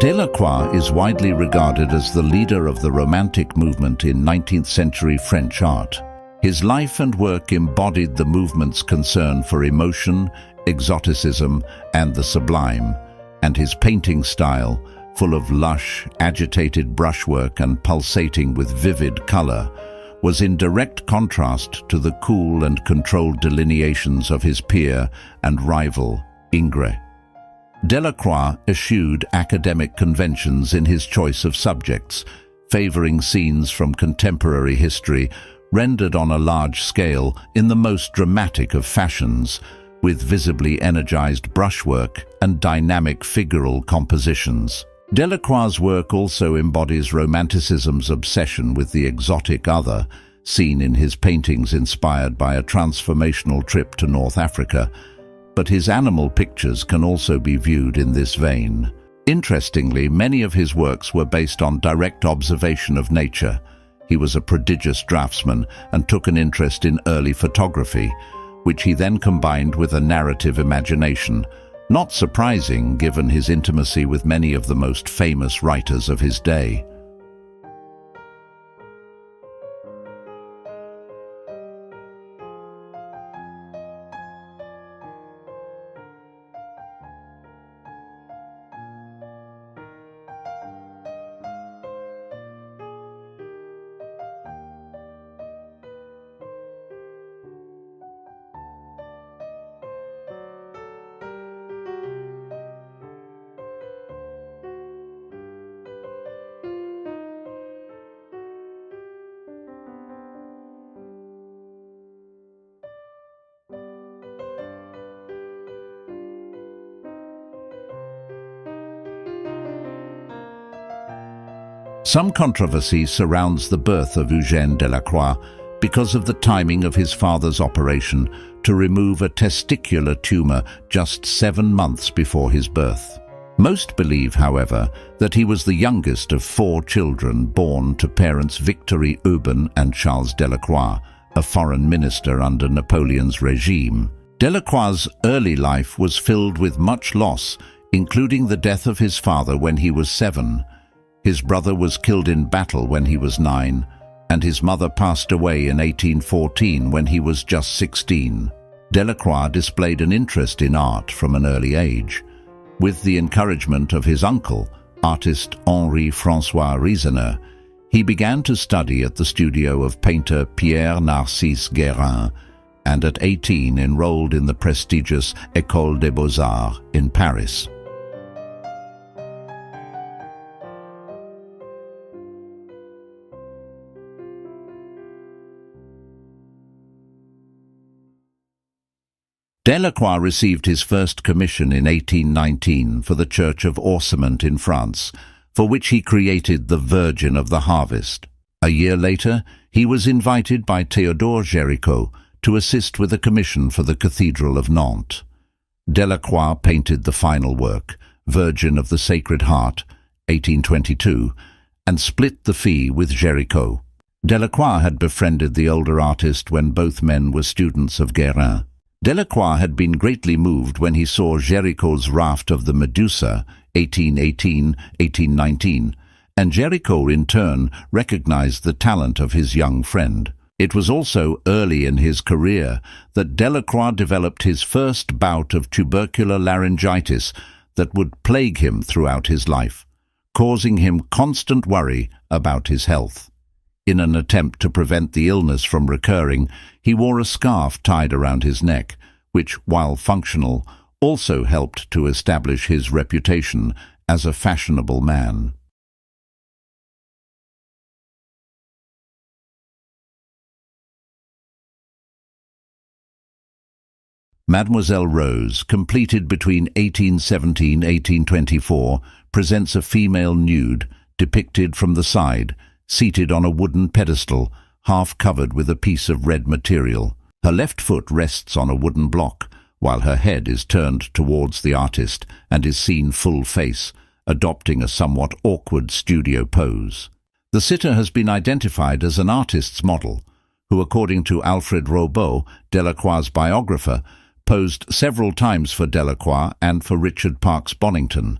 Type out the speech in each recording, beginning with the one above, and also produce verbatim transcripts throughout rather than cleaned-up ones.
Delacroix is widely regarded as the leader of the Romantic movement in nineteenth century French art. His life and work embodied the movement's concern for emotion, exoticism, and the sublime, and his painting style, full of lush, agitated brushwork and pulsating with vivid color, was in direct contrast to the cool and controlled delineations of his peer and rival, Ingres. Delacroix eschewed academic conventions in his choice of subjects, favoring scenes from contemporary history, rendered on a large scale in the most dramatic of fashions, with visibly energized brushwork and dynamic figural compositions. Delacroix's work also embodies Romanticism's obsession with the exotic other, seen in his paintings inspired by a transformational trip to North Africa, but his animal pictures can also be viewed in this vein. Interestingly, many of his works were based on direct observation of nature. He was a prodigious draftsman and took an interest in early photography, which he then combined with a narrative imagination. Not surprising, given his intimacy with many of the most famous writers of his day. Some controversy surrounds the birth of Eugène Delacroix because of the timing of his father's operation to remove a testicular tumour just seven months before his birth. Most believe, however, that he was the youngest of four children born to parents Victoire Oeben and Charles Delacroix, a foreign minister under Napoleon's regime. Delacroix's early life was filled with much loss, including the death of his father when he was seven. His brother was killed in battle when he was nine, and his mother passed away in eighteen fourteen when he was just sixteen. Delacroix displayed an interest in art from an early age. With the encouragement of his uncle, artist Henri-Francois Riesener, he began to study at the studio of painter Pierre Narcisse Guérin, and at eighteen enrolled in the prestigious École des Beaux-Arts in Paris. Delacroix received his first commission in eighteen nineteen for the Church of Orcement in France, for which he created the Virgin of the Harvest. A year later, he was invited by Théodore Géricault to assist with a commission for the Cathedral of Nantes. Delacroix painted the final work, Virgin of the Sacred Heart, eighteen twenty-two, and split the fee with Géricault. Delacroix had befriended the older artist when both men were students of Guérin. Delacroix had been greatly moved when he saw Géricault's raft of the Medusa, eighteen eighteen to eighteen nineteen, and Géricault in turn recognized the talent of his young friend. It was also early in his career that Delacroix developed his first bout of tubercular laryngitis that would plague him throughout his life, causing him constant worry about his health. In an attempt to prevent the illness from recurring, he wore a scarf tied around his neck, which, while functional, also helped to establish his reputation as a fashionable man. Mademoiselle Rose, completed between eighteen seventeen to eighteen twenty-four, presents a female nude, depicted from the side, seated on a wooden pedestal, half covered with a piece of red material. Her left foot rests on a wooden block, while her head is turned towards the artist and is seen full face, adopting a somewhat awkward studio pose. The sitter has been identified as an artist's model, who, according to Alfred Robeau, Delacroix's biographer, posed several times for Delacroix and for Richard Parkes Bonington,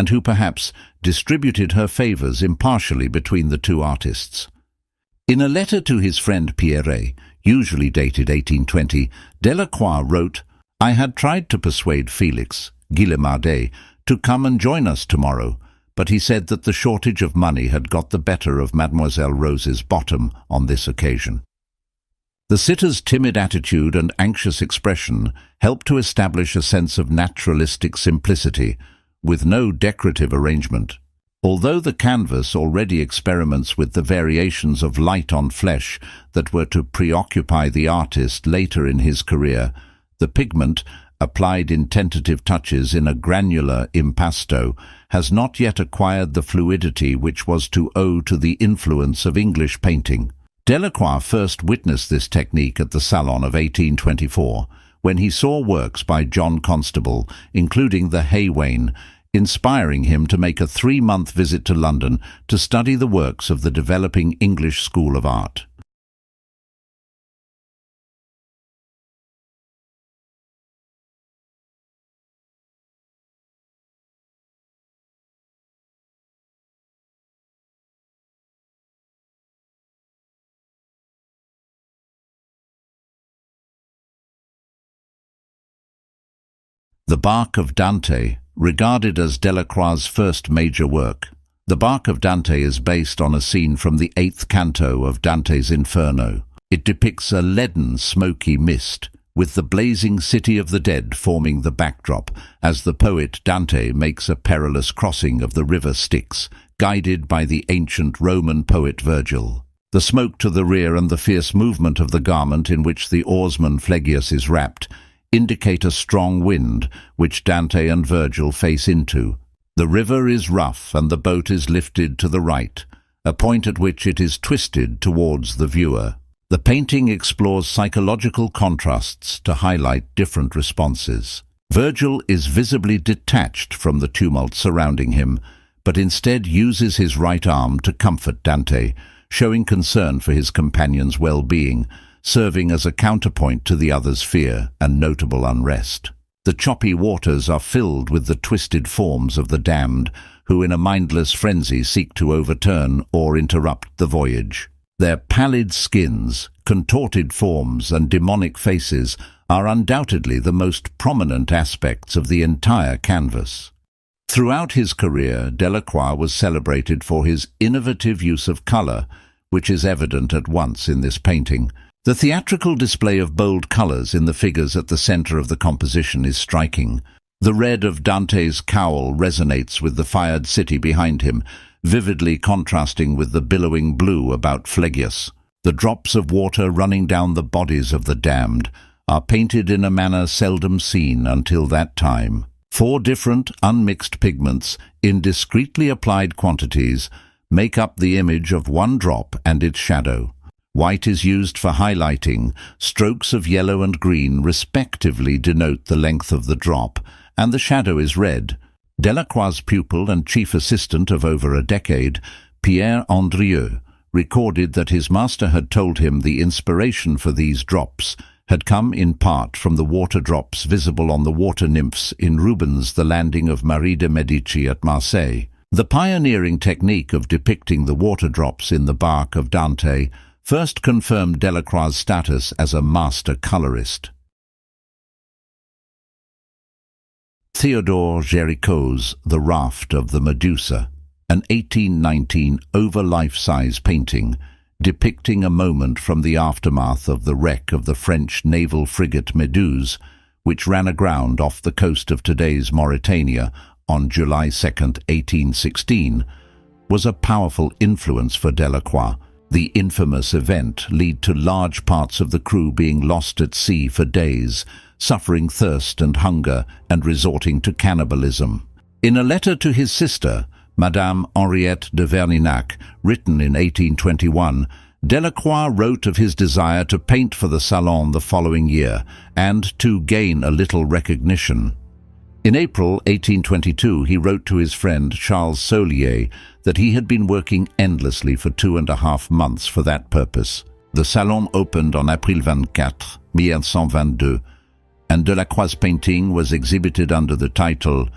and who perhaps distributed her favours impartially between the two artists. In a letter to his friend Pierret, usually dated eighteen twenty, Delacroix wrote, "I had tried to persuade Felix Guillemardet to come and join us tomorrow, but he said that the shortage of money had got the better of Mademoiselle Rose's bottom on this occasion." The sitter's timid attitude and anxious expression helped to establish a sense of naturalistic simplicity, with no decorative arrangement. Although the canvas already experiments with the variations of light on flesh that were to preoccupy the artist later in his career, the pigment, applied in tentative touches in a granular impasto, has not yet acquired the fluidity which was to owe to the influence of English painting. Delacroix first witnessed this technique at the Salon of eighteen twenty-four, when he saw works by John Constable, including the Haywain, inspiring him to make a three-month visit to London to study the works of the developing English school of art. The Bark of Dante, regarded as Delacroix's first major work. The Bark of Dante is based on a scene from the eighth canto of Dante's Inferno. It depicts a leaden, smoky mist, with the blazing city of the dead forming the backdrop, as the poet Dante makes a perilous crossing of the river Styx, guided by the ancient Roman poet Virgil. The smoke to the rear and the fierce movement of the garment in which the oarsman Phlegius is wrapped indicate a strong wind, which Dante and Virgil face into. The river is rough and the boat is lifted to the right, a point at which it is twisted towards the viewer. The painting explores psychological contrasts to highlight different responses. Virgil is visibly detached from the tumult surrounding him, but instead uses his right arm to comfort Dante, showing concern for his companion's well-being, serving as a counterpoint to the other's fear and notable unrest. The choppy waters are filled with the twisted forms of the damned, who in a mindless frenzy seek to overturn or interrupt the voyage. Their pallid skins, contorted forms and demonic faces are undoubtedly the most prominent aspects of the entire canvas. Throughout his career, Delacroix was celebrated for his innovative use of colour, which is evident at once in this painting. The theatrical display of bold colours in the figures at the centre of the composition is striking. The red of Dante's cowl resonates with the fired city behind him, vividly contrasting with the billowing blue about Phlegius. The drops of water running down the bodies of the damned are painted in a manner seldom seen until that time. Four different unmixed pigments, in discreetly applied quantities, make up the image of one drop and its shadow. White is used for highlighting, strokes of yellow and green respectively denote the length of the drop, and the shadow is red. Delacroix's pupil and chief assistant of over a decade, Pierre Andrieux, recorded that his master had told him the inspiration for these drops had come in part from the water drops visible on the water nymphs in Rubens' The Landing of Marie de Medici at Marseille. The pioneering technique of depicting the water drops in the Bark of Dante first confirmed Delacroix's status as a master colourist. Théodore Géricault's The Raft of the Medusa, an eighteen nineteen over-life-size painting depicting a moment from the aftermath of the wreck of the French naval frigate Méduse, which ran aground off the coast of today's Mauritania on July second, eighteen sixteen, was a powerful influence for Delacroix. The infamous event led to large parts of the crew being lost at sea for days, suffering thirst and hunger and resorting to cannibalism. In a letter to his sister, Madame Henriette de Verninac, written in eighteen twenty-one, Delacroix wrote of his desire to paint for the Salon the following year and to gain a little recognition. In April eighteen twenty-two, he wrote to his friend Charles Solier that he had been working endlessly for two and a half months for that purpose. The Salon opened on April twenty-fourth, eighteen twenty-two, and Delacroix's painting was exhibited under the title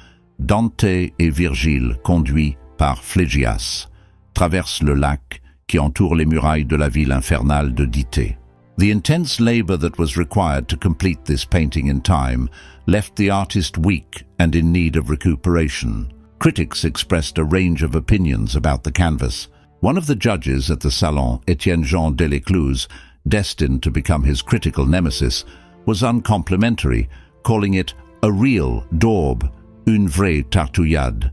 Dante et Virgile, conduits par Phlegius, traversent le lac qui entoure les murailles de la ville infernale de Dithée. The intense labor that was required to complete this painting in time left the artist weak and in need of recuperation. Critics expressed a range of opinions about the canvas. One of the judges at the Salon, Étienne Jean Delacroix, destined to become his critical nemesis, was uncomplimentary, calling it a real daube, une vraie tartouillade.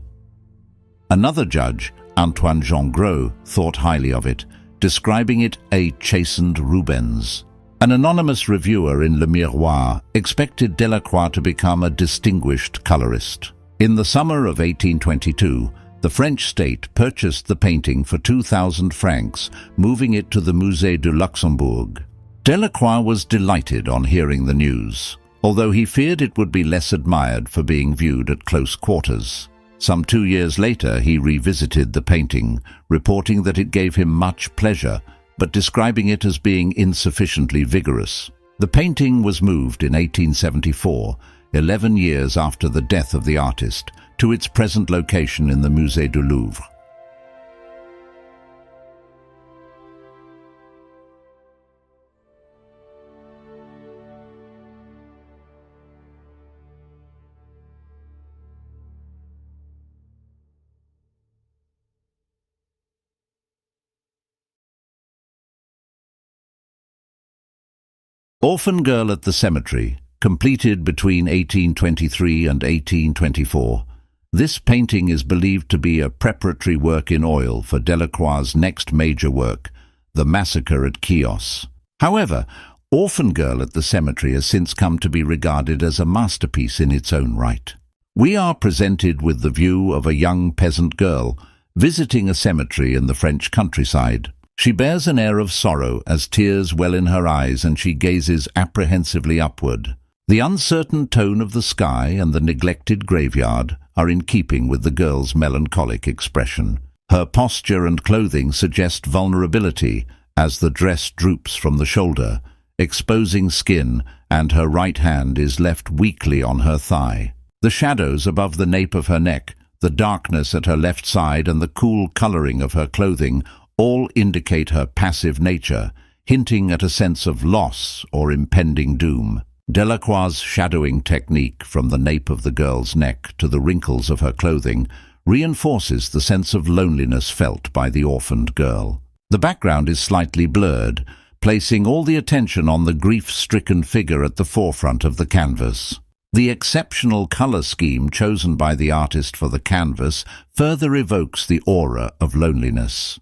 Another judge, Antoine Jean Gros, thought highly of it, describing it a chastened Rubens. An anonymous reviewer in Le Miroir expected Delacroix to become a distinguished colorist. In the summer of eighteen twenty-two, the French state purchased the painting for two thousand francs, moving it to the Musée du Luxembourg. Delacroix was delighted on hearing the news, although he feared it would be less admired for being viewed at close quarters. Some two years later, he revisited the painting, reporting that it gave him much pleasure, but describing it as being insufficiently vigorous. The painting was moved in eighteen seventy-four, eleven years after the death of the artist, to its present location in the Musée du Louvre. Orphan Girl at the Cemetery, completed between eighteen twenty-three and eighteen twenty-four, this painting is believed to be a preparatory work in oil for Delacroix's next major work, The Massacre at Chios. However, Orphan Girl at the Cemetery has since come to be regarded as a masterpiece in its own right. We are presented with the view of a young peasant girl visiting a cemetery in the French countryside. She bears an air of sorrow as tears well in her eyes and she gazes apprehensively upward. The uncertain tone of the sky and the neglected graveyard are in keeping with the girl's melancholic expression. Her posture and clothing suggest vulnerability as the dress droops from the shoulder, exposing skin, and her right hand is left weakly on her thigh. The shadows above the nape of her neck, the darkness at her left side and the cool colouring of her clothing all indicate her passive nature, hinting at a sense of loss or impending doom. Delacroix's shadowing technique from the nape of the girl's neck to the wrinkles of her clothing reinforces the sense of loneliness felt by the orphaned girl. The background is slightly blurred, placing all the attention on the grief-stricken figure at the forefront of the canvas. The exceptional colour scheme chosen by the artist for the canvas further evokes the aura of loneliness.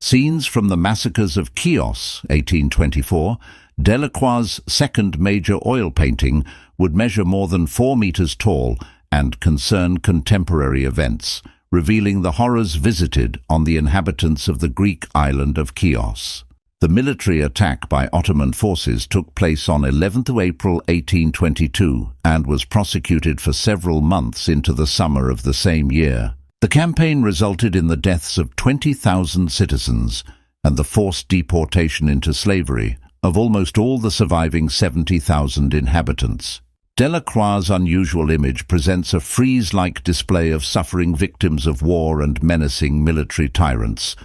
Scenes from the Massacres of Chios, eighteen twenty-four, Delacroix's second major oil painting would measure more than four meters tall and concern contemporary events, revealing the horrors visited on the inhabitants of the Greek island of Chios. The military attack by Ottoman forces took place on eleventh of April eighteen twenty-two and was prosecuted for several months into the summer of the same year. The campaign resulted in the deaths of twenty thousand citizens and the forced deportation into slavery of almost all the surviving seventy thousand inhabitants. Delacroix's unusual image presents a frieze-like display of suffering victims of war and menacing military tyrants,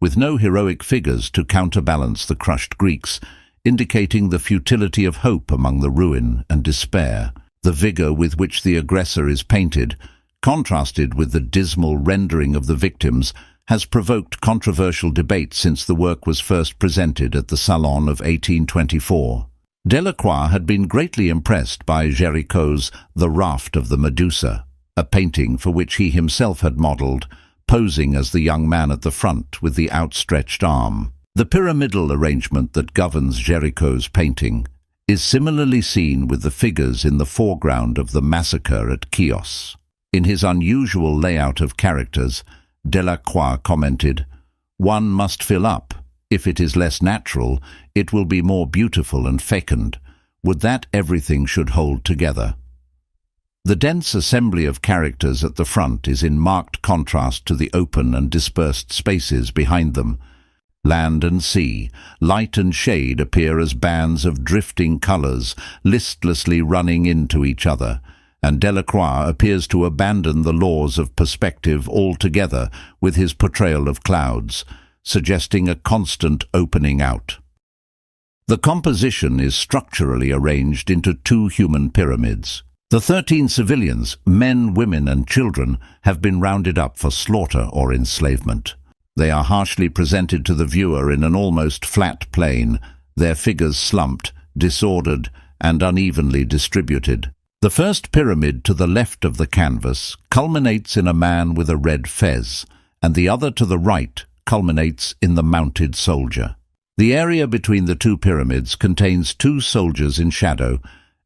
with no heroic figures to counterbalance the crushed Greeks, indicating the futility of hope among the ruin and despair. The vigor with which the aggressor is painted, contrasted with the dismal rendering of the victims, has provoked controversial debate since the work was first presented at the Salon of eighteen twenty-four. Delacroix had been greatly impressed by Géricault's The Raft of the Medusa, a painting for which he himself had modelled, posing as the young man at the front with the outstretched arm. The pyramidal arrangement that governs Géricault's painting is similarly seen with the figures in the foreground of the massacre at Chios. In his unusual layout of characters, Delacroix commented, One must fill up. If it is less natural, it will be more beautiful and fecund. Would that everything should hold together. The dense assembly of characters at the front is in marked contrast to the open and dispersed spaces behind them. Land and sea, light and shade appear as bands of drifting colours, listlessly running into each other, and Delacroix appears to abandon the laws of perspective altogether with his portrayal of clouds, suggesting a constant opening out. The composition is structurally arranged into two human pyramids. The thirteen civilians, men, women and children, have been rounded up for slaughter or enslavement. They are harshly presented to the viewer in an almost flat plane, their figures slumped, disordered and unevenly distributed. The first pyramid to the left of the canvas culminates in a man with a red fez, and the other to the right culminates in the mounted soldier. The area between the two pyramids contains two soldiers in shadow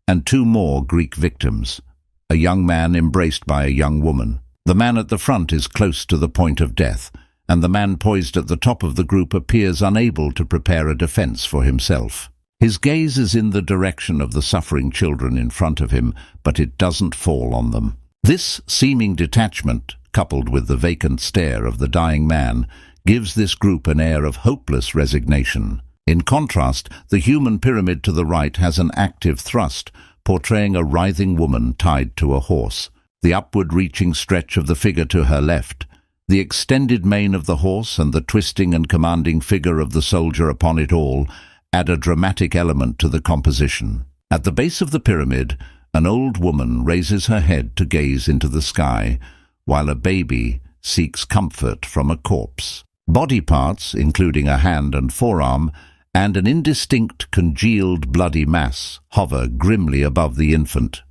and two more Greek victims, a young man embraced by a young woman. The man at the front is close to the point of death, and the man poised at the top of the group appears unable to prepare a defence for himself. His gaze is in the direction of the suffering children in front of him, but it doesn't fall on them. This seeming detachment, coupled with the vacant stare of the dying man, gives this group an air of hopeless resignation. In contrast, the human pyramid to the right has an active thrust, portraying a writhing woman tied to a horse. The upward-reaching stretch of the figure to her left, the extended mane of the horse and the twisting and commanding figure of the soldier upon it all add a dramatic element to the composition. At the base of the pyramid, an old woman raises her head to gaze into the sky, while a baby seeks comfort from a corpse. Body parts, including a hand and forearm, and an indistinct, congealed, bloody mass hover grimly above the infant.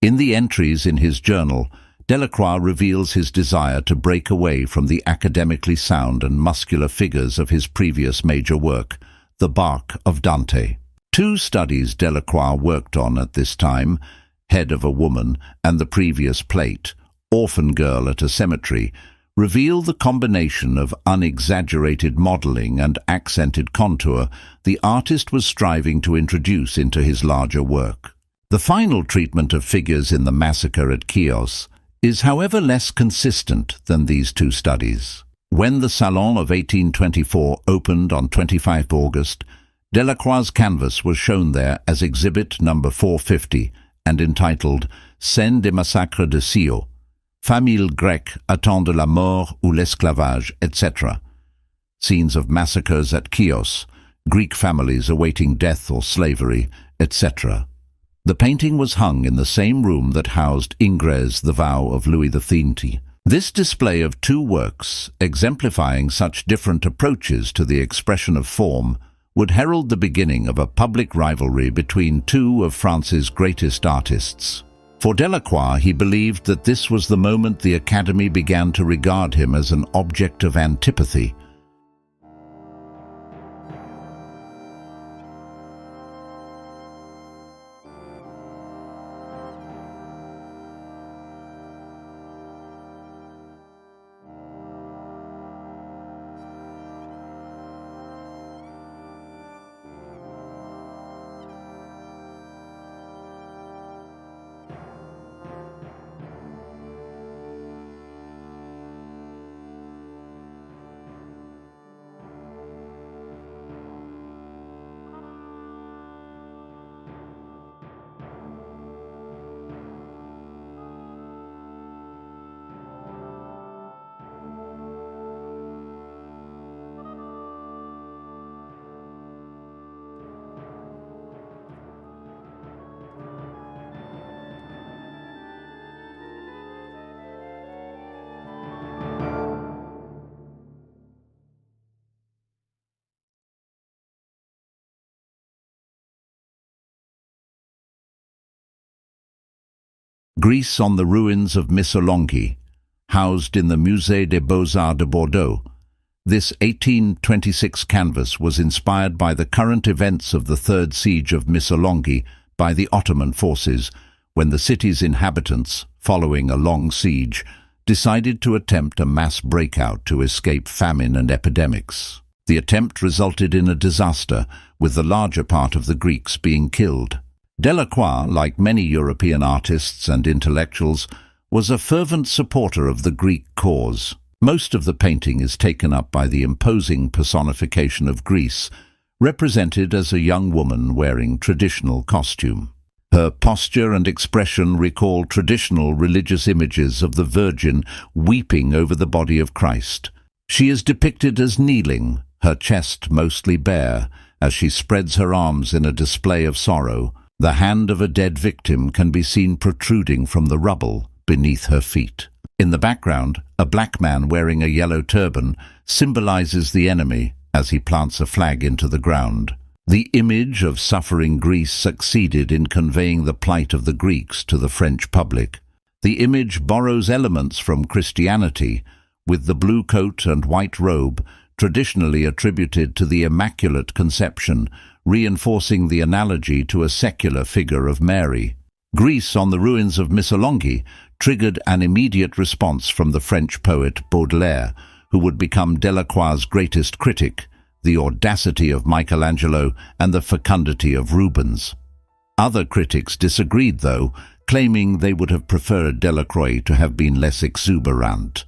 In the entries in his journal, Delacroix reveals his desire to break away from the academically sound and muscular figures of his previous major work, The Bark of Dante. Two studies Delacroix worked on at this time, Head of a Woman and the previous plate, Orphan Girl at a Cemetery, reveal the combination of unexaggerated modelling and accented contour the artist was striving to introduce into his larger work. The final treatment of figures in the massacre at Chios is, however, less consistent than these two studies. When the Salon of eighteen twenty-four opened on the twenty-fifth of August, Delacroix's canvas was shown there as exhibit number four fifty and entitled Scène des Massacres de Scio, Famille grecque attendent la mort ou l'esclavage, et cetera. Scenes of massacres at Chios, Greek families awaiting death or slavery, et cetera. The painting was hung in the same room that housed Ingres' The Vow of Louis the Thirteenth. This display of two works, exemplifying such different approaches to the expression of form, would herald the beginning of a public rivalry between two of France's greatest artists. For Delacroix, he believed that this was the moment the Academy began to regard him as an object of antipathy. Greece on the ruins of Missolonghi, housed in the Musée des Beaux-Arts de Bordeaux. This eighteen twenty-six canvas was inspired by the current events of the Third Siege of Missolonghi by the Ottoman forces, when the city's inhabitants, following a long siege, decided to attempt a mass breakout to escape famine and epidemics. The attempt resulted in a disaster, with the larger part of the Greeks being killed. Delacroix, like many European artists and intellectuals, was a fervent supporter of the Greek cause. Most of the painting is taken up by the imposing personification of Greece, represented as a young woman wearing traditional costume. Her posture and expression recall traditional religious images of the Virgin weeping over the body of Christ. She is depicted as kneeling, her chest mostly bare, as she spreads her arms in a display of sorrow. The hand of a dead victim can be seen protruding from the rubble beneath her feet. In the background, a black man wearing a yellow turban symbolizes the enemy as he plants a flag into the ground. The image of suffering Greece succeeded in conveying the plight of the Greeks to the French public. The image borrows elements from Christianity, with the blue coat and white robe traditionally attributed to the Immaculate Conception, reinforcing the analogy to a secular figure of Mary. Greece on the ruins of Missolonghi triggered an immediate response from the French poet Baudelaire, who would become Delacroix's greatest critic, the audacity of Michelangelo and the fecundity of Rubens. Other critics disagreed, though, claiming they would have preferred Delacroix to have been less exuberant.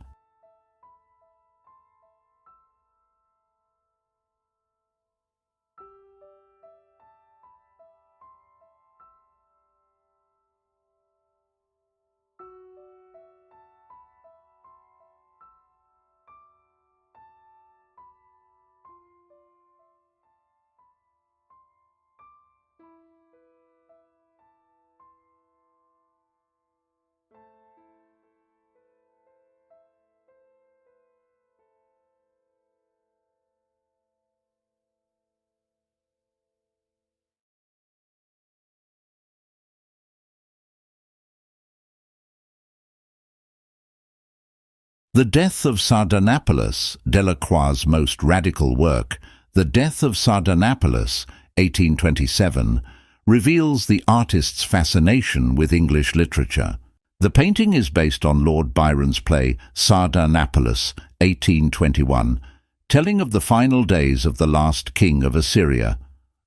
The Death of Sardanapalus, Delacroix's most radical work, The Death of Sardanapalus, eighteen twenty-seven, reveals the artist's fascination with English literature. The painting is based on Lord Byron's play Sardanapalus, eighteen twenty-one, telling of the final days of the last king of Assyria,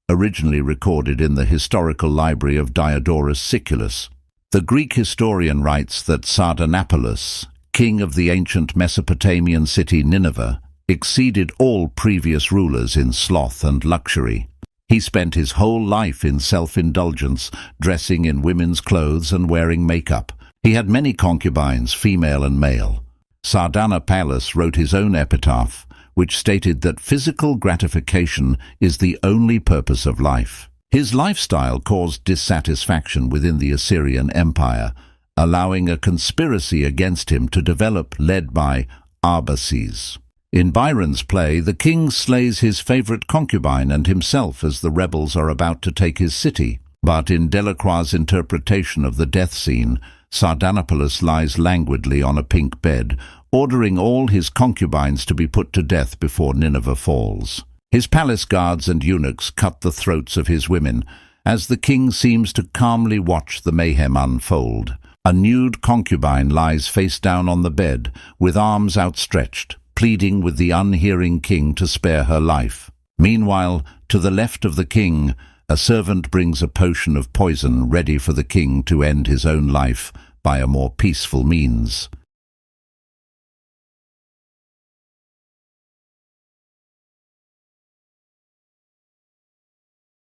originally recorded in the historical library of Diodorus Siculus. The Greek historian writes that Sardanapalus, king of the ancient Mesopotamian city Nineveh, exceeded all previous rulers in sloth and luxury. He spent his whole life in self-indulgence, dressing in women's clothes and wearing makeup. He had many concubines, female and male. Sardanapalus wrote his own epitaph, which stated that physical gratification is the only purpose of life. His lifestyle caused dissatisfaction within the Assyrian Empire, allowing a conspiracy against him to develop, led by Arbaces. In Byron's play, the king slays his favourite concubine and himself as the rebels are about to take his city. But in Delacroix's interpretation of the death scene, Sardanapalus lies languidly on a pink bed, ordering all his concubines to be put to death before Nineveh falls. His palace guards and eunuchs cut the throats of his women, as the king seems to calmly watch the mayhem unfold. A nude concubine lies face down on the bed, with arms outstretched, pleading with the unhearing king to spare her life. Meanwhile, to the left of the king, a servant brings a potion of poison ready for the king to end his own life by a more peaceful means.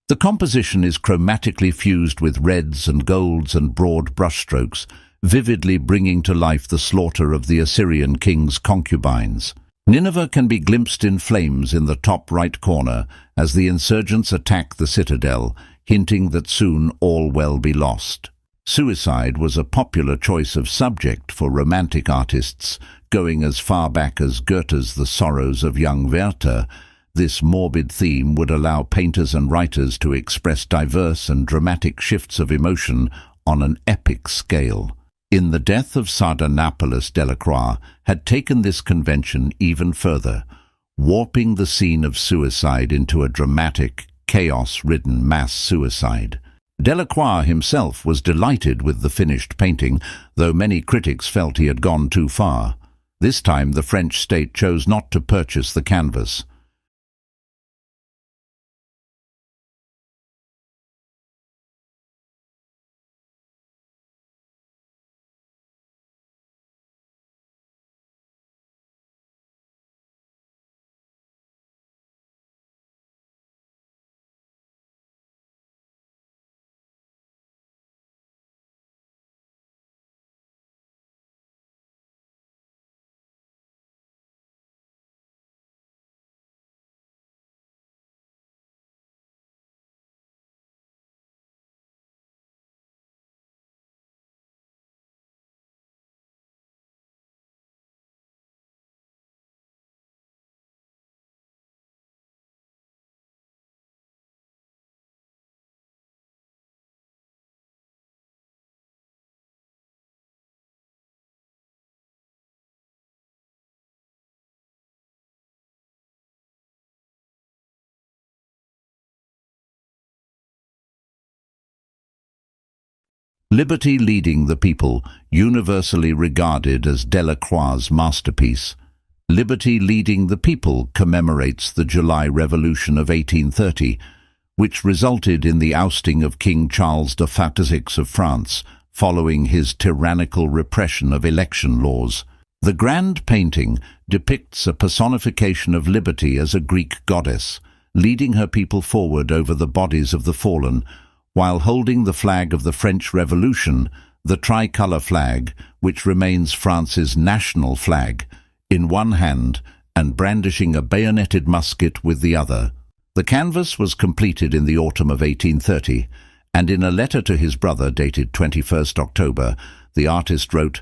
The composition is chromatically fused with reds and golds and broad brushstrokes, vividly bringing to life the slaughter of the Assyrian king's concubines. Nineveh can be glimpsed in flames in the top right corner as the insurgents attack the citadel, hinting that soon all will be lost. Suicide was a popular choice of subject for Romantic artists, going as far back as Goethe's The Sorrows of Young Werther. This morbid theme would allow painters and writers to express diverse and dramatic shifts of emotion on an epic scale. In The Death of Sardanapalus, Delacroix had taken this convention even further, warping the scene of suicide into a dramatic, chaos-ridden mass suicide. Delacroix himself was delighted with the finished painting, though many critics felt he had gone too far. This time the French state chose not to purchase the canvas. Liberty Leading the People, universally regarded as Delacroix's masterpiece. Liberty Leading the People commemorates the July Revolution of eighteen thirty, which resulted in the ousting of King Charles the Fifth of France, following his tyrannical repression of election laws. The grand painting depicts a personification of liberty as a Greek goddess, leading her people forward over the bodies of the fallen, while holding the flag of the French Revolution, the tricolour flag, which remains France's national flag, in one hand and brandishing a bayoneted musket with the other. The canvas was completed in the autumn of eighteen thirty, and in a letter to his brother dated twenty-first October, the artist wrote,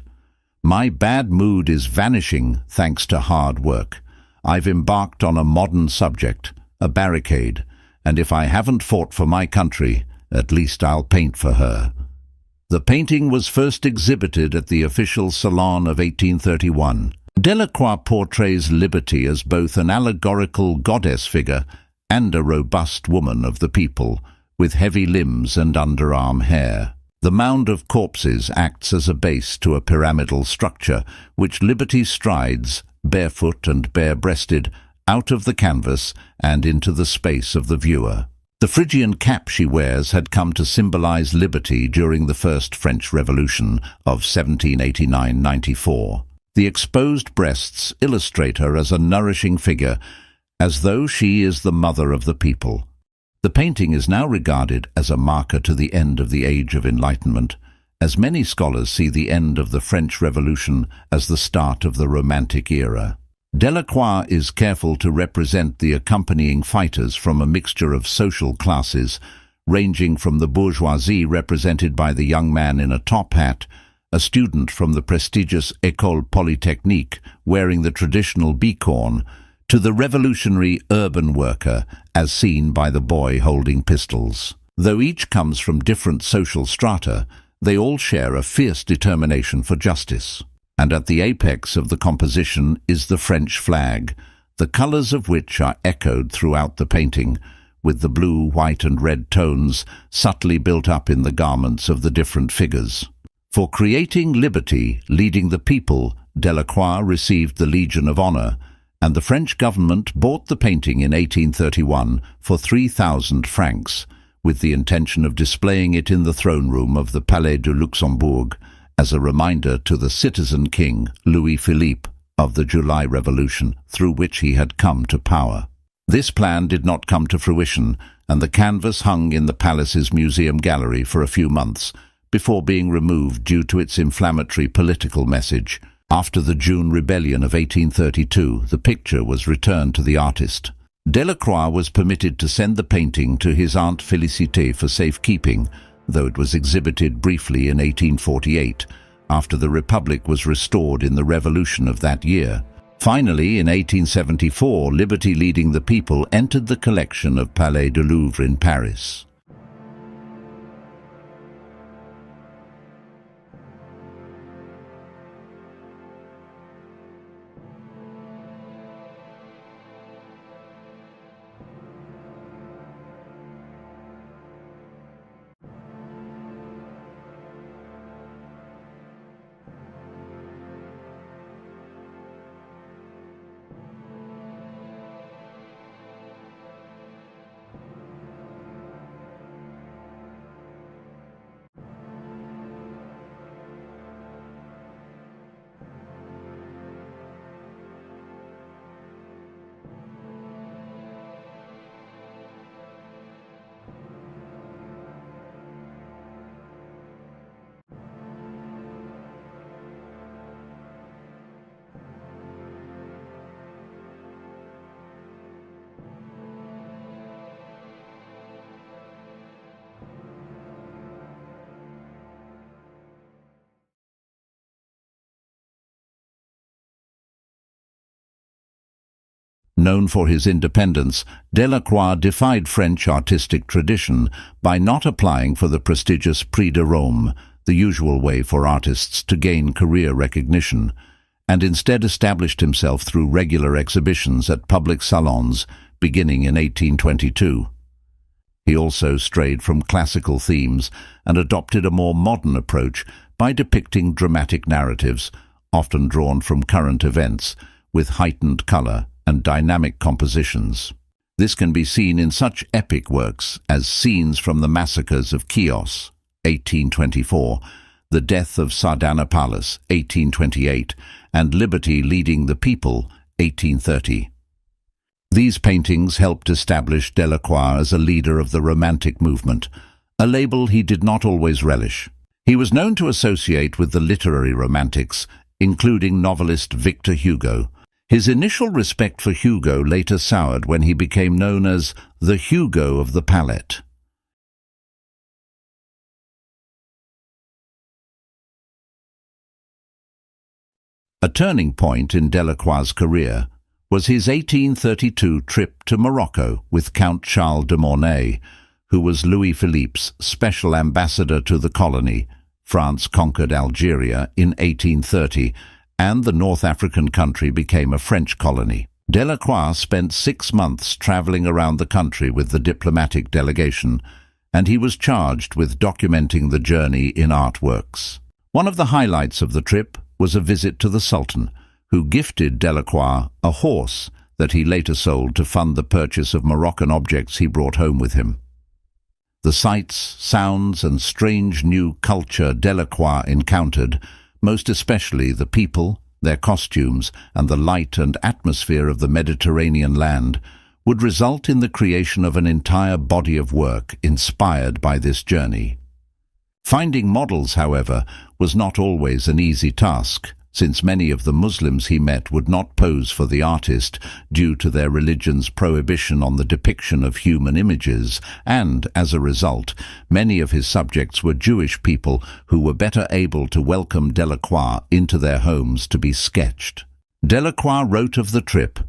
"My bad mood is vanishing thanks to hard work. I've embarked on a modern subject, a barricade, and if I haven't fought for my country, at least I'll paint for her." The painting was first exhibited at the official Salon of eighteen thirty-one. Delacroix portrays liberty as both an allegorical goddess figure and a robust woman of the people, with heavy limbs and underarm hair. The mound of corpses acts as a base to a pyramidal structure, which liberty strides, barefoot and bare-breasted, out of the canvas and into the space of the viewer. The Phrygian cap she wears had come to symbolize liberty during the First French Revolution of seventeen eighty-nine to ninety-four. The exposed breasts illustrate her as a nourishing figure, as though she is the mother of the people. The painting is now regarded as a marker to the end of the Age of Enlightenment, as many scholars see the end of the French Revolution as the start of the Romantic era. Delacroix is careful to represent the accompanying fighters from a mixture of social classes, ranging from the bourgeoisie represented by the young man in a top hat, a student from the prestigious École Polytechnique wearing the traditional bicorne, to the revolutionary urban worker, as seen by the boy holding pistols. Though each comes from different social strata, they all share a fierce determination for justice. And at the apex of the composition is the French flag, the colours of which are echoed throughout the painting, with the blue, white and red tones subtly built up in the garments of the different figures. For creating liberty, leading the people, Delacroix received the Legion of Honour, and the French government bought the painting in eighteen thirty-one for three thousand francs, with the intention of displaying it in the throne room of the Palais du Luxembourg, as a reminder to the citizen king, Louis Philippe, of the July Revolution, through which he had come to power. This plan did not come to fruition, and the canvas hung in the palace's museum gallery for a few months, before being removed due to its inflammatory political message. After the June Rebellion of eighteen thirty-two, the picture was returned to the artist. Delacroix was permitted to send the painting to his aunt Félicité for safekeeping, though it was exhibited briefly in eighteen forty-eight, after the Republic was restored in the revolution of that year. Finally, in eighteen seventy-four, Liberty Leading the People entered the collection of Palais du Louvre in Paris. Known for his independence, Delacroix defied French artistic tradition by not applying for the prestigious Prix de Rome, the usual way for artists to gain career recognition, and instead established himself through regular exhibitions at public salons beginning in eighteen twenty-two. He also strayed from classical themes and adopted a more modern approach by depicting dramatic narratives, often drawn from current events, with heightened colour and dynamic compositions. This can be seen in such epic works as Scenes from the Massacres of Chios, eighteen twenty-four, The Death of Sardanapalus, eighteen twenty-eight, and Liberty Leading the People, eighteen thirty. These paintings helped establish Delacroix as a leader of the Romantic movement, a label he did not always relish. He was known to associate with the literary Romantics, including novelist Victor Hugo. His initial respect for Hugo later soured when he became known as the Hugo of the palette. A turning point in Delacroix's career was his eighteen thirty-two trip to Morocco with Count Charles de Mornay, who was Louis Philippe's special ambassador to the colony. France conquered Algeria in eighteen thirty, and the North African country became a French colony. Delacroix spent six months travelling around the country with the diplomatic delegation, and he was charged with documenting the journey in artworks. One of the highlights of the trip was a visit to the Sultan, who gifted Delacroix a horse that he later sold to fund the purchase of Moroccan objects he brought home with him. The sights, sounds and strange new culture Delacroix encountered, most especially the people, their costumes and the light and atmosphere of the Mediterranean land, would result in the creation of an entire body of work inspired by this journey. Finding models, however, was not always an easy task, since many of the Muslims he met would not pose for the artist due to their religion's prohibition on the depiction of human images, and, as a result, many of his subjects were Jewish people who were better able to welcome Delacroix into their homes to be sketched. Delacroix wrote of the trip,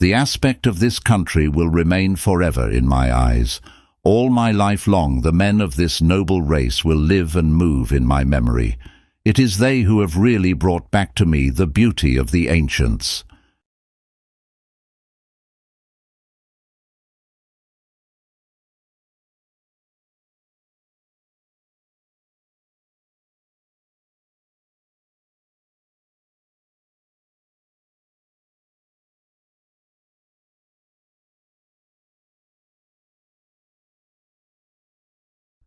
"The aspect of this country will remain forever in my eyes. All my life long the men of this noble race will live and move in my memory. It is they who have really brought back to me the beauty of the ancients."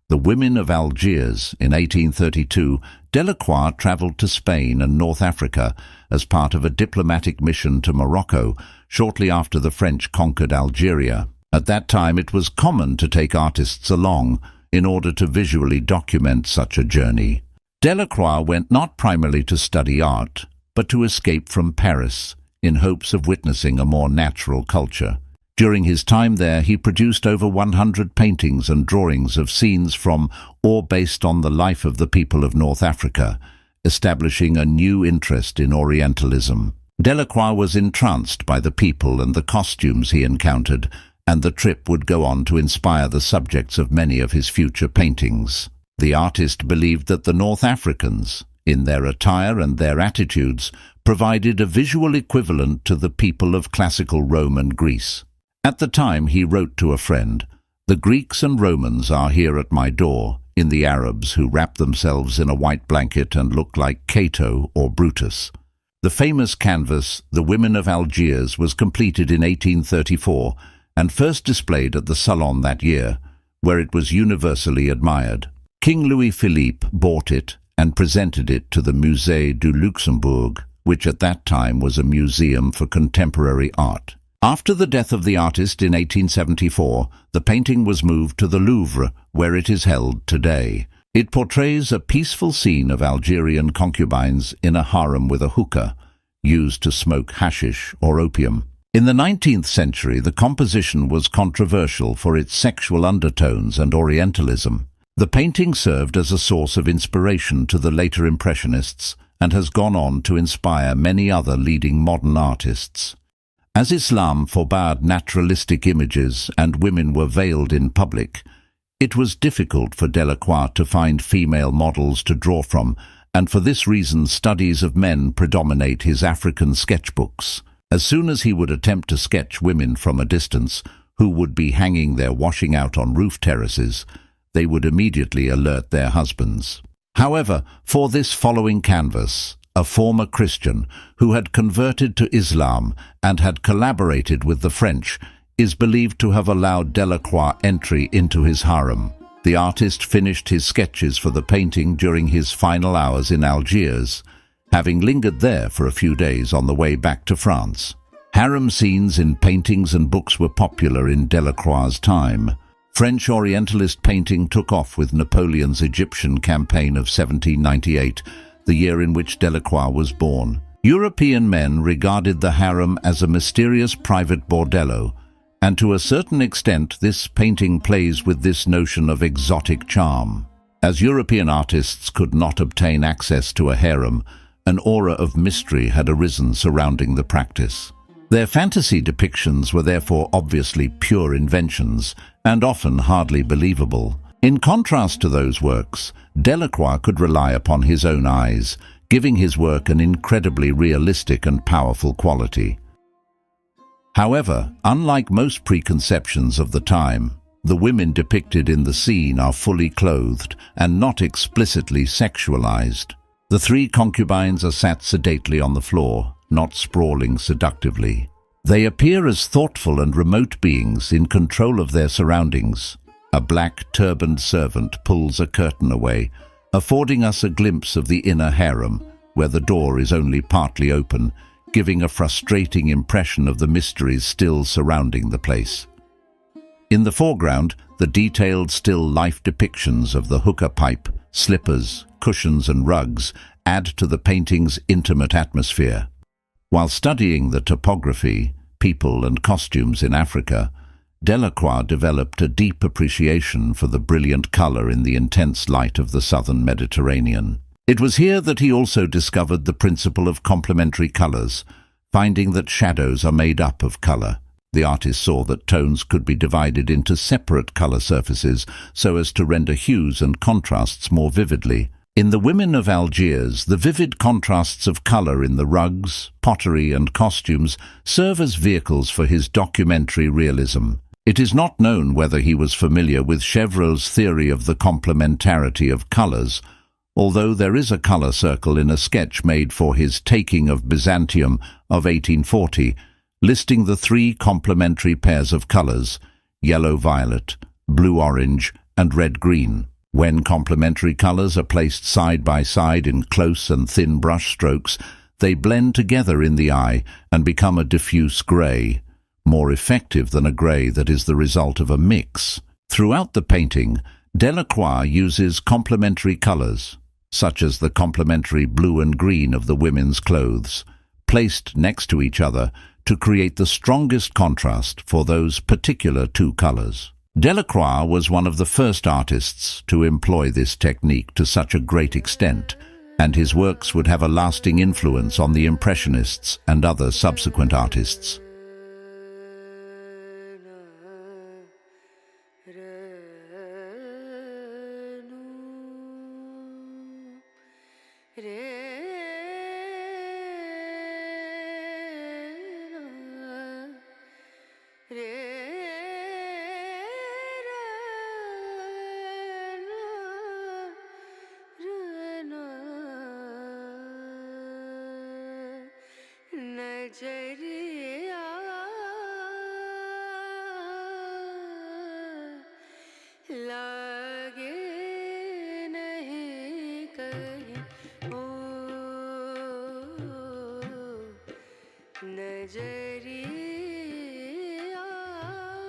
The women of Algiers. In eighteen thirty-two, Delacroix travelled to Spain and North Africa as part of a diplomatic mission to Morocco shortly after the French conquered Algeria. At that time it was common to take artists along in order to visually document such a journey. Delacroix went not primarily to study art, but to escape from Paris in hopes of witnessing a more natural culture. During his time there, he produced over one hundred paintings and drawings of scenes from or based on the life of the people of North Africa, establishing a new interest in Orientalism. Delacroix was entranced by the people and the costumes he encountered, and the trip would go on to inspire the subjects of many of his future paintings. The artist believed that the North Africans, in their attire and their attitudes, provided a visual equivalent to the people of classical Rome and Greece. At the time he wrote to a friend, "The Greeks and Romans are here at my door, in the Arabs who wrap themselves in a white blanket and look like Cato or Brutus." The famous canvas, The Women of Algiers, was completed in eighteen thirty-four and first displayed at the Salon that year, where it was universally admired. King Louis Philippe bought it and presented it to the Musée du Luxembourg, which at that time was a museum for contemporary art. After the death of the artist in eighteen seventy-four, the painting was moved to the Louvre, where it is held today. It portrays a peaceful scene of Algerian concubines in a harem with a hookah, used to smoke hashish or opium. In the nineteenth century, the composition was controversial for its sexual undertones and Orientalism. The painting served as a source of inspiration to the later Impressionists and has gone on to inspire many other leading modern artists. As Islam forbade naturalistic images and women were veiled in public, it was difficult for Delacroix to find female models to draw from, and for this reason studies of men predominate his African sketchbooks. As soon as he would attempt to sketch women from a distance, who would be hanging their washing out on roof terraces, they would immediately alert their husbands. However, for this following canvas, a former Christian who had converted to Islam and had collaborated with the French, is believed to have allowed Delacroix entry into his harem. The artist finished his sketches for the painting during his final hours in Algiers, having lingered there for a few days on the way back to France. Harem scenes in paintings and books were popular in Delacroix's time. French Orientalist painting took off with Napoleon's Egyptian campaign of seventeen ninety-eight, the year in which Delacroix was born. European men regarded the harem as a mysterious private bordello, and to a certain extent this painting plays with this notion of exotic charm. As European artists could not obtain access to a harem, an aura of mystery had arisen surrounding the practice. Their fantasy depictions were therefore obviously pure inventions, and often hardly believable. In contrast to those works, Delacroix could rely upon his own eyes, giving his work an incredibly realistic and powerful quality. However, unlike most preconceptions of the time, the women depicted in the scene are fully clothed and not explicitly sexualized. The three concubines are sat sedately on the floor, not sprawling seductively. They appear as thoughtful and remote beings in control of their surroundings. A black turbaned servant pulls a curtain away, affording us a glimpse of the inner harem, where the door is only partly open, giving a frustrating impression of the mysteries still surrounding the place. In the foreground, the detailed still-life depictions of the hookah pipe, slippers, cushions and rugs add to the painting's intimate atmosphere. While studying the topography, people and costumes in Africa, Delacroix developed a deep appreciation for the brilliant color in the intense light of the southern Mediterranean. It was here that he also discovered the principle of complementary colors, finding that shadows are made up of color. The artist saw that tones could be divided into separate color surfaces so as to render hues and contrasts more vividly. In the women of Algiers, the vivid contrasts of color in the rugs, pottery and costumes serve as vehicles for his documentary realism. It is not known whether he was familiar with Chevreul's theory of the complementarity of colors, although there is a colour circle in a sketch made for his Taking of Byzantium of eighteen forty, listing the three complementary pairs of colours, yellow-violet, blue-orange and red-green. When complementary colours are placed side by side in close and thin brush strokes, they blend together in the eye and become a diffuse grey, more effective than a grey that is the result of a mix. Throughout the painting, Delacroix uses complementary colours, such as the complementary blue and green of the women's clothes, placed next to each other to create the strongest contrast for those particular two colours. Delacroix was one of the first artists to employ this technique to such a great extent, and his works would have a lasting influence on the Impressionists and other subsequent artists.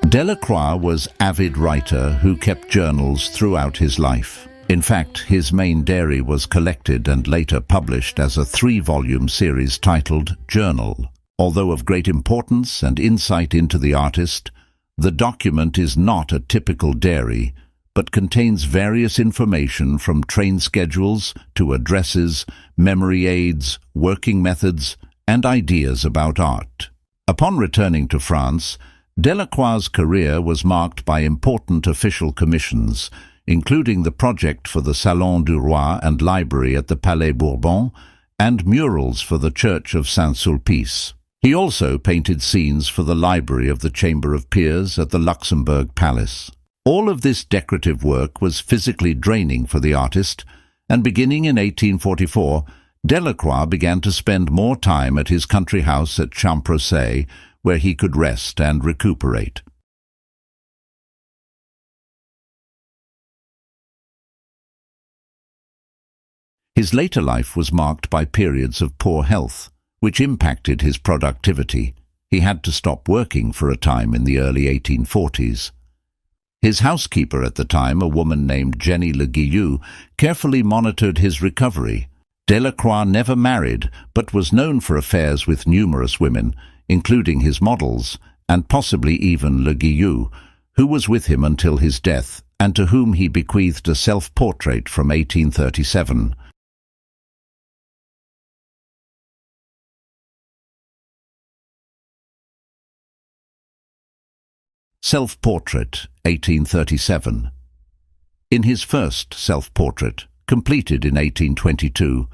Delacroix was an avid writer who kept journals throughout his life. In fact, his main diary was collected and later published as a three-volume series titled Journal. Although of great importance and insight into the artist, the document is not a typical diary, but contains various information from train schedules to addresses, memory aids, working methods, and ideas about art. Upon returning to France, Delacroix's career was marked by important official commissions, including the project for the Salon du Roi and Library at the Palais Bourbon, and murals for the Church of Saint-Sulpice. He also painted scenes for the Library of the Chamber of Peers at the Luxembourg Palace. All of this decorative work was physically draining for the artist, and beginning in eighteen forty-four, Delacroix began to spend more time at his country house at Champrosay, where he could rest and recuperate. His later life was marked by periods of poor health, which impacted his productivity. He had to stop working for a time in the early eighteen forties. His housekeeper at the time, a woman named Jenny Le Guillou, carefully monitored his recovery. Delacroix never married, but was known for affairs with numerous women, including his models, and possibly even Le Guillou, who was with him until his death, and to whom he bequeathed a self-portrait from eighteen thirty-seven. Self-portrait, eighteen thirty-seven. In his first self-portrait, completed in eighteen twenty-two,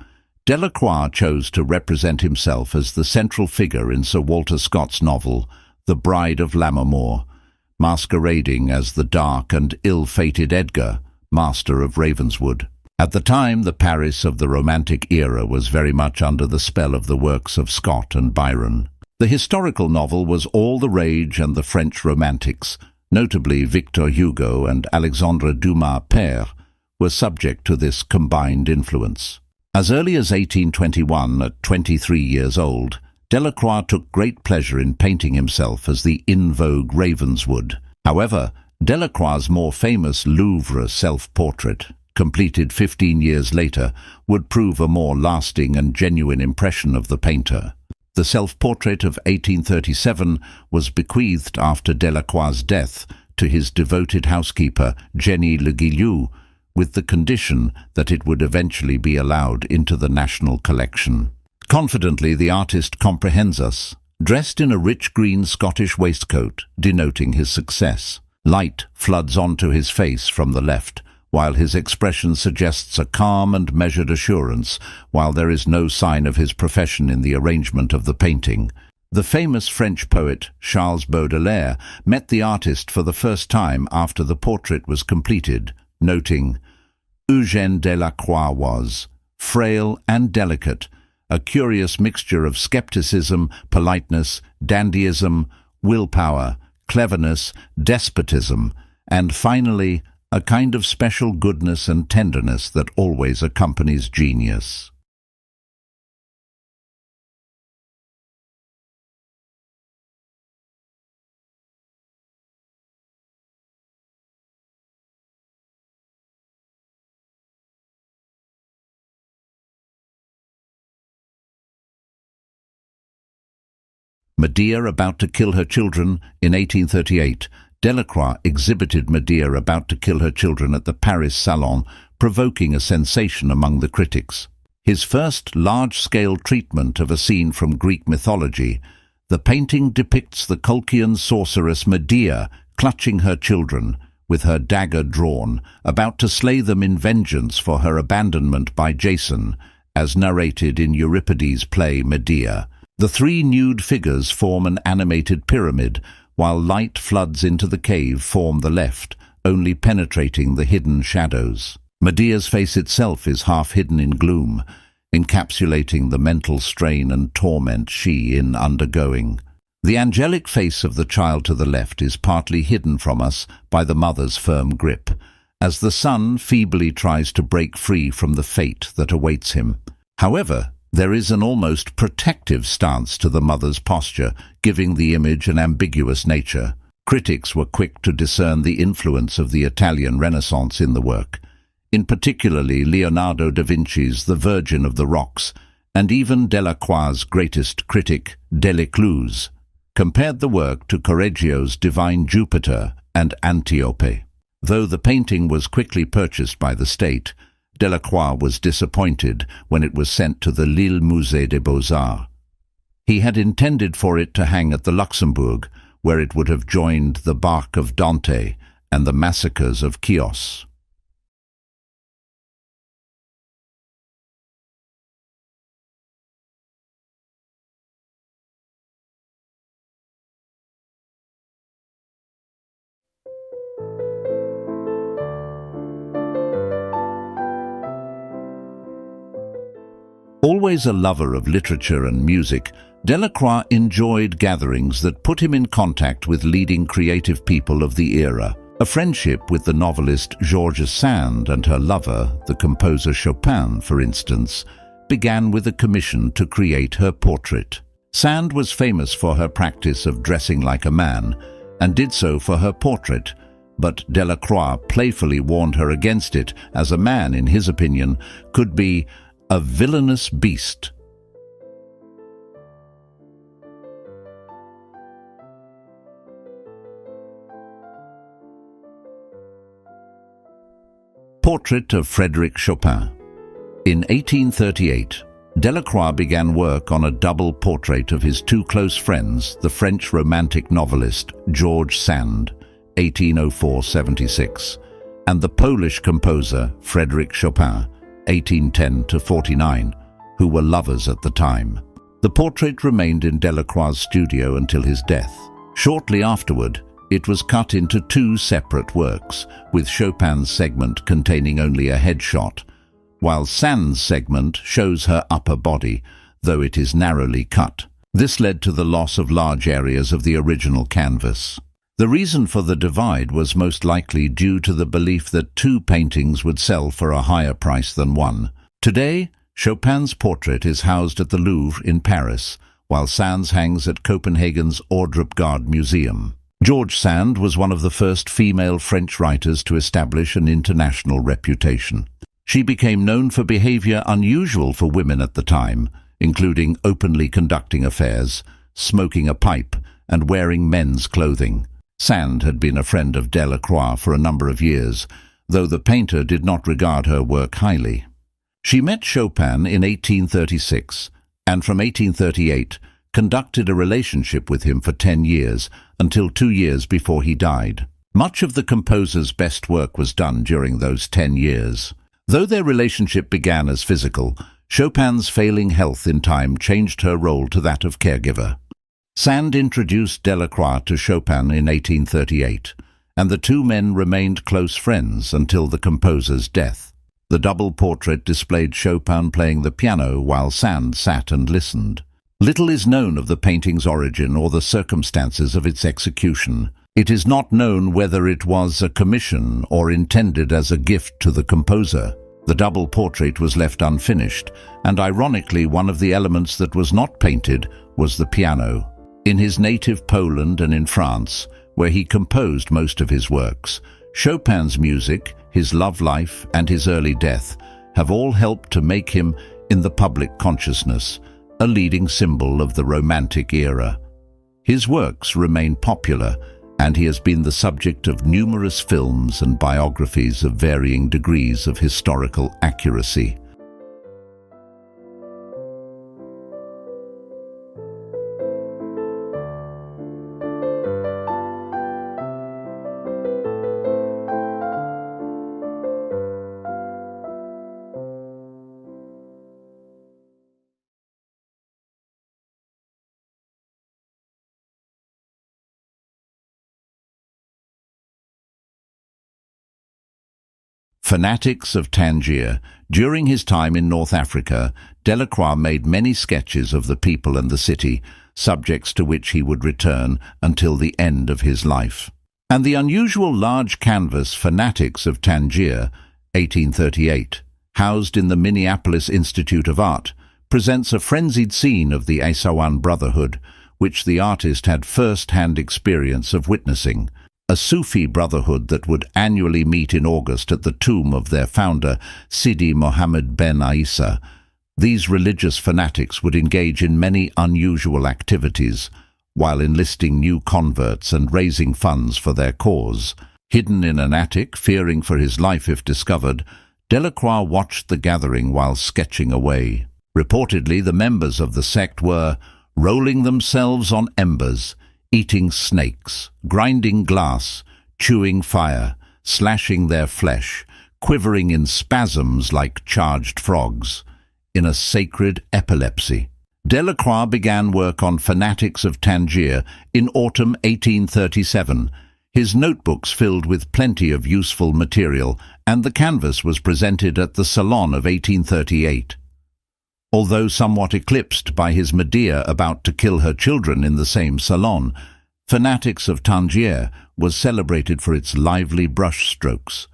Delacroix chose to represent himself as the central figure in Sir Walter Scott's novel, The Bride of Lammermoor, masquerading as the dark and ill-fated Edgar, Master of Ravenswood. At the time, the Paris of the Romantic era was very much under the spell of the works of Scott and Byron. The historical novel was all the rage and the French romantics, notably Victor Hugo and Alexandre Dumas Père, were subject to this combined influence. As early as eighteen twenty-one, at twenty-three years old, Delacroix took great pleasure in painting himself as the in-vogue Ravenswood. However, Delacroix's more famous Louvre self-portrait, completed fifteen years later, would prove a more lasting and genuine impression of the painter. The self-portrait of eighteen thirty-seven was bequeathed after Delacroix's death to his devoted housekeeper, Jenny Le Guillou, with the condition that it would eventually be allowed into the national collection. Confidently, the artist comprehends us, dressed in a rich green Scottish waistcoat, denoting his success. Light floods onto his face from the left, while his expression suggests a calm and measured assurance, while there is no sign of his profession in the arrangement of the painting. The famous French poet Charles Baudelaire met the artist for the first time after the portrait was completed, noting, "Eugène Delacroix was frail and delicate, a curious mixture of skepticism, politeness, dandyism, willpower, cleverness, despotism, and finally, a kind of special goodness and tenderness that always accompanies genius." Medea about to kill her children in eighteen thirty-eight. Delacroix exhibited Medea about to kill her children at the Paris Salon, provoking a sensation among the critics. His first large-scale treatment of a scene from Greek mythology, the painting depicts the Colchian sorceress Medea clutching her children, with her dagger drawn, about to slay them in vengeance for her abandonment by Jason, as narrated in Euripides' play Medea. The three nude figures form an animated pyramid, while light floods into the cave form the left, only penetrating the hidden shadows. Medea's face itself is half hidden in gloom, encapsulating the mental strain and torment she is undergoing. The angelic face of the child to the left is partly hidden from us by the mother's firm grip, as the son feebly tries to break free from the fate that awaits him. However, there is an almost protective stance to the mother's posture, giving the image an ambiguous nature. Critics were quick to discern the influence of the Italian Renaissance in the work, in particularly Leonardo da Vinci's The Virgin of the Rocks, and even Delacroix's greatest critic, Delacluse, compared the work to Correggio's Divine Jupiter and Antiope. Though the painting was quickly purchased by the state, Delacroix was disappointed when it was sent to the Lille Musée des Beaux-Arts. He had intended for it to hang at the Luxembourg, where it would have joined the bark of Dante and the massacres of Chios. Always a lover of literature and music, Delacroix enjoyed gatherings that put him in contact with leading creative people of the era. A friendship with the novelist Georges Sand and her lover, the composer Chopin, for instance, began with a commission to create her portrait. Sand was famous for her practice of dressing like a man, and did so for her portrait, but Delacroix playfully warned her against it, as a man, in his opinion, could be a villainous beast. Portrait of Frédéric Chopin. In eighteen thirty-eight, Delacroix began work on a double portrait of his two close friends, the French romantic novelist Georges Sand (eighteen oh four to seventy-six) and the Polish composer Frédéric Chopin eighteen ten to forty-nine, who were lovers at the time. The portrait remained in Delacroix's studio until his death. Shortly afterward, it was cut into two separate works, with Chopin's segment containing only a headshot, while Sand's segment shows her upper body, though it is narrowly cut. This led to the loss of large areas of the original canvas. The reason for the divide was most likely due to the belief that two paintings would sell for a higher price than one. Today, Chopin's portrait is housed at the Louvre in Paris, while Sand's hangs at Copenhagen's Ordrup Museum. George Sand was one of the first female French writers to establish an international reputation. She became known for behavior unusual for women at the time, including openly conducting affairs, smoking a pipe, and wearing men's clothing. Sand had been a friend of Delacroix for a number of years, though the painter did not regard her work highly. She met Chopin in eighteen thirty-six, and from eighteen thirty-eight conducted a relationship with him for ten years, until two years before he died. Much of the composer's best work was done during those ten years. Though their relationship began as physical, Chopin's failing health in time changed her role to that of caregiver. Sand introduced Delacroix to Chopin in eighteen thirty-eight, and the two men remained close friends until the composer's death. The double portrait displayed Chopin playing the piano while Sand sat and listened. Little is known of the painting's origin or the circumstances of its execution. It is not known whether it was a commission or intended as a gift to the composer. The double portrait was left unfinished, and ironically, one of the elements that was not painted was the piano. In his native Poland and in France, where he composed most of his works, Chopin's music, his love life, and his early death have all helped to make him, in the public consciousness, a leading symbol of the Romantic era. His works remain popular, and he has been the subject of numerous films and biographies of varying degrees of historical accuracy. Fanatics of Tangier. During his time in North Africa, Delacroix made many sketches of the people and the city, subjects to which he would return until the end of his life. And the unusual large canvas Fanatics of Tangier, eighteen thirty-eight, housed in the Minneapolis Institute of Art, presents a frenzied scene of the Aissaouan Brotherhood, which the artist had first-hand experience of witnessing. A Sufi brotherhood that would annually meet in August at the tomb of their founder, Sidi Mohammed ben Isa. These religious fanatics would engage in many unusual activities, while enlisting new converts and raising funds for their cause. Hidden in an attic, fearing for his life if discovered, Delacroix watched the gathering while sketching away. Reportedly, the members of the sect were rolling themselves on embers, eating snakes, grinding glass, chewing fire, slashing their flesh, quivering in spasms like charged frogs, in a sacred epilepsy. Delacroix began work on Fanatics of Tangier in autumn eighteen thirty-seven, his notebooks filled with plenty of useful material, and the canvas was presented at the Salon of eighteen thirty-eight. Although somewhat eclipsed by his Medea about to kill her children in the same Salon, Fanatics of Tangier was celebrated for its lively brushstrokes,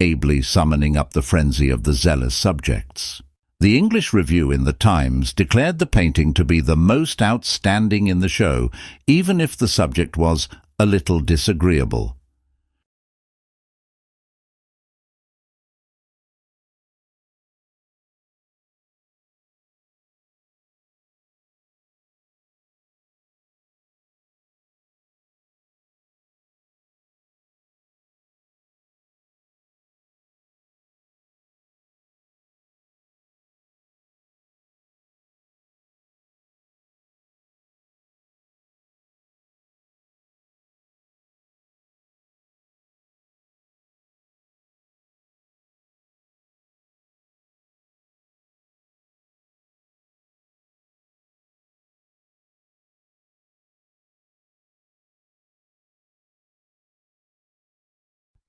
ably summoning up the frenzy of the zealous subjects. The English review in the Times declared the painting to be the most outstanding in the show, even if the subject was a little disagreeable.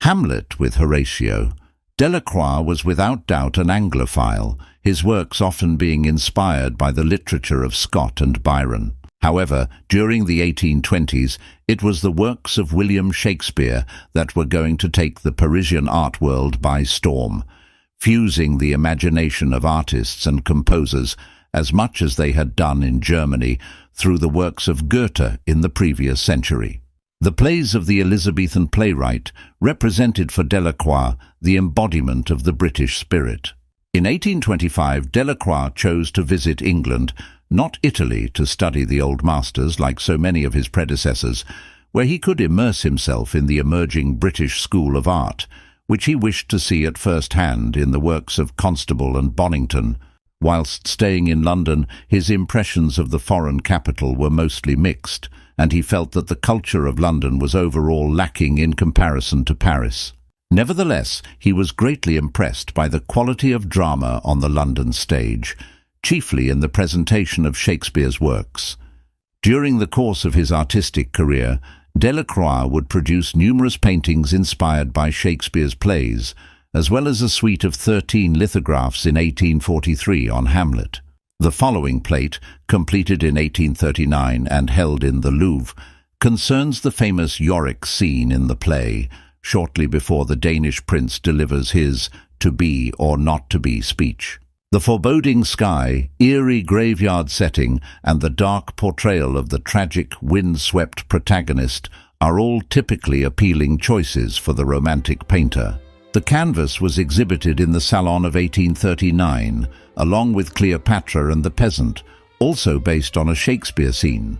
Hamlet with Horatio. Delacroix was without doubt an Anglophile, his works often being inspired by the literature of Scott and Byron. However, during the eighteen twenties, it was the works of William Shakespeare that were going to take the Parisian art world by storm, fusing the imagination of artists and composers as much as they had done in Germany through the works of Goethe in the previous century. The plays of the Elizabethan playwright represented for Delacroix the embodiment of the British spirit. In eighteen twenty-five, Delacroix chose to visit England, not Italy, to study the old masters like so many of his predecessors, where he could immerse himself in the emerging British school of art, which he wished to see at first hand in the works of Constable and Bonington. Whilst staying in London, his impressions of the foreign capital were mostly mixed, and he felt that the culture of London was overall lacking in comparison to Paris. Nevertheless, he was greatly impressed by the quality of drama on the London stage, chiefly in the presentation of Shakespeare's works. During the course of his artistic career, Delacroix would produce numerous paintings inspired by Shakespeare's plays, as well as a suite of thirteen lithographs in eighteen forty-three on Hamlet. The following plate, completed in eighteen thirty-nine and held in the Louvre, concerns the famous Yorick scene in the play, shortly before the Danish prince delivers his "to be or not to be" speech. The foreboding sky, eerie graveyard setting, and the dark portrayal of the tragic, wind-swept protagonist are all typically appealing choices for the romantic painter. The canvas was exhibited in the Salon of eighteen thirty-nine, along with Cleopatra and the Peasant, also based on a Shakespeare scene.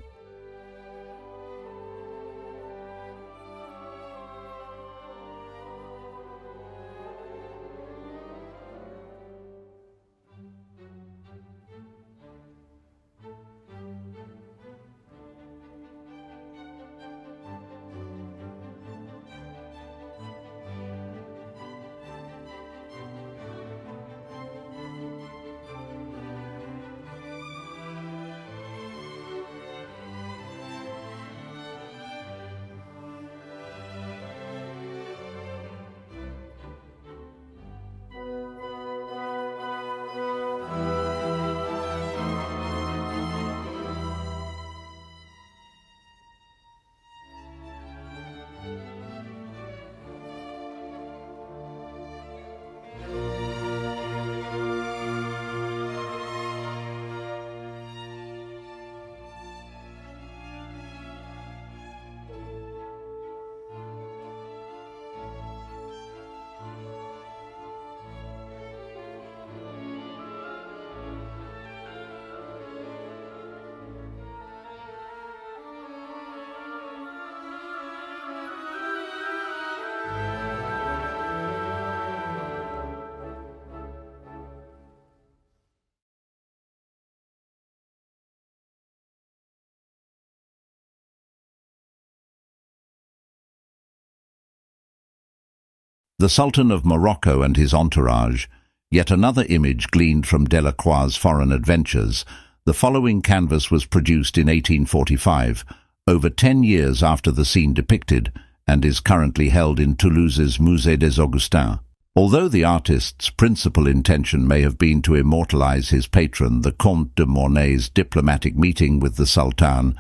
The Sultan of Morocco and his entourage, yet another image gleaned from Delacroix's foreign adventures. The following canvas was produced in eighteen forty-five, over ten years after the scene depicted, and is currently held in Toulouse's Musée des Augustins. Although the artist's principal intention may have been to immortalize his patron, the Comte de Mornay's diplomatic meeting with the Sultan,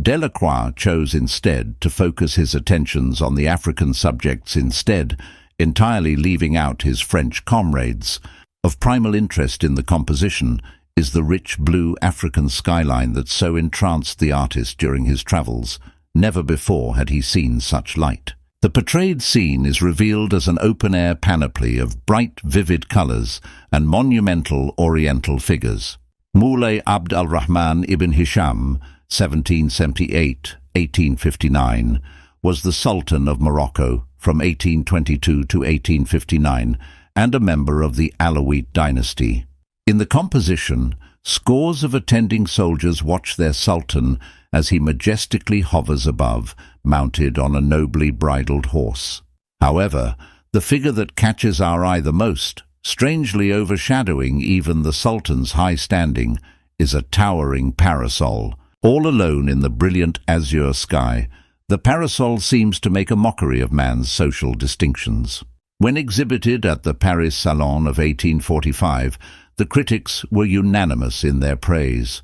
Delacroix chose instead to focus his attentions on the African subjects instead, entirely leaving out his French comrades. Of primal interest in the composition is the rich blue African skyline that so entranced the artist during his travels. Never before had he seen such light. The portrayed scene is revealed as an open-air panoply of bright, vivid colours and monumental Oriental figures. Moulay Abd al-Rahman ibn Hisham, seventeen seventy-eight to eighteen fifty-nine, was the Sultan of Morocco from eighteen twenty-two to eighteen fifty-nine and a member of the Alawite dynasty. In the composition, scores of attending soldiers watch their Sultan as he majestically hovers above, mounted on a nobly bridled horse. However, the figure that catches our eye the most, strangely overshadowing even the Sultan's high standing, is a towering parasol. All alone in the brilliant azure sky, the parasol seems to make a mockery of man's social distinctions. When exhibited at the Paris Salon of eighteen forty-five, the critics were unanimous in their praise.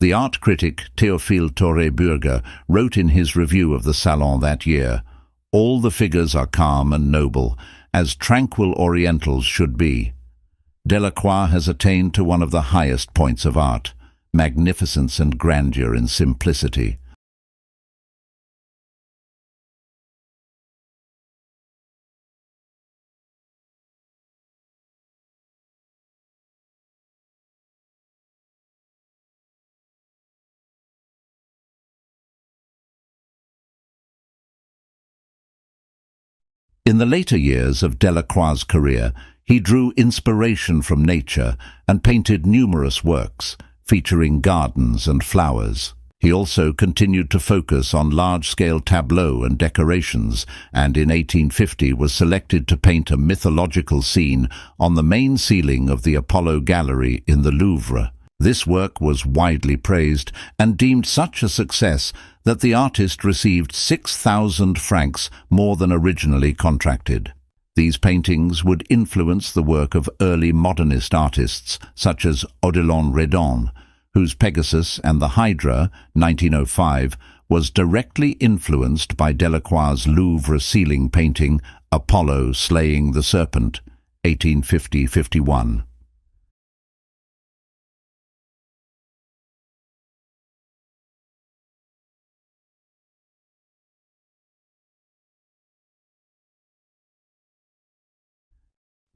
The art critic Théophile Toré-Burger wrote in his review of the Salon that year, "All the figures are calm and noble, as tranquil Orientals should be. Delacroix has attained to one of the highest points of art, magnificence and grandeur in simplicity." In the later years of Delacroix's career, he drew inspiration from nature and painted numerous works featuring gardens and flowers. He also continued to focus on large-scale tableaux and decorations, and in eighteen fifty was selected to paint a mythological scene on the main ceiling of the Apollo Gallery in the Louvre. This work was widely praised and deemed such a success that the artist received six thousand francs more than originally contracted. These paintings would influence the work of early modernist artists such as Odilon Redon, whose Pegasus and the Hydra, nineteen oh five, was directly influenced by Delacroix's Louvre ceiling painting Apollo Slaying the Serpent, eighteen fifty to fifty-one.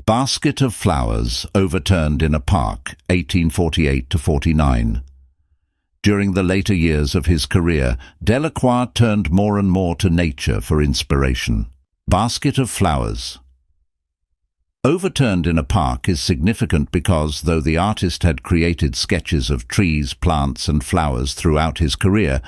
Basket of Flowers Overturned in a Park, eighteen forty-eight to forty-nine. During the later years of his career, Delacroix turned more and more to nature for inspiration. Basket of Flowers. Overturned in a Park is significant because, though the artist had created sketches of trees, plants and flowers throughout his career,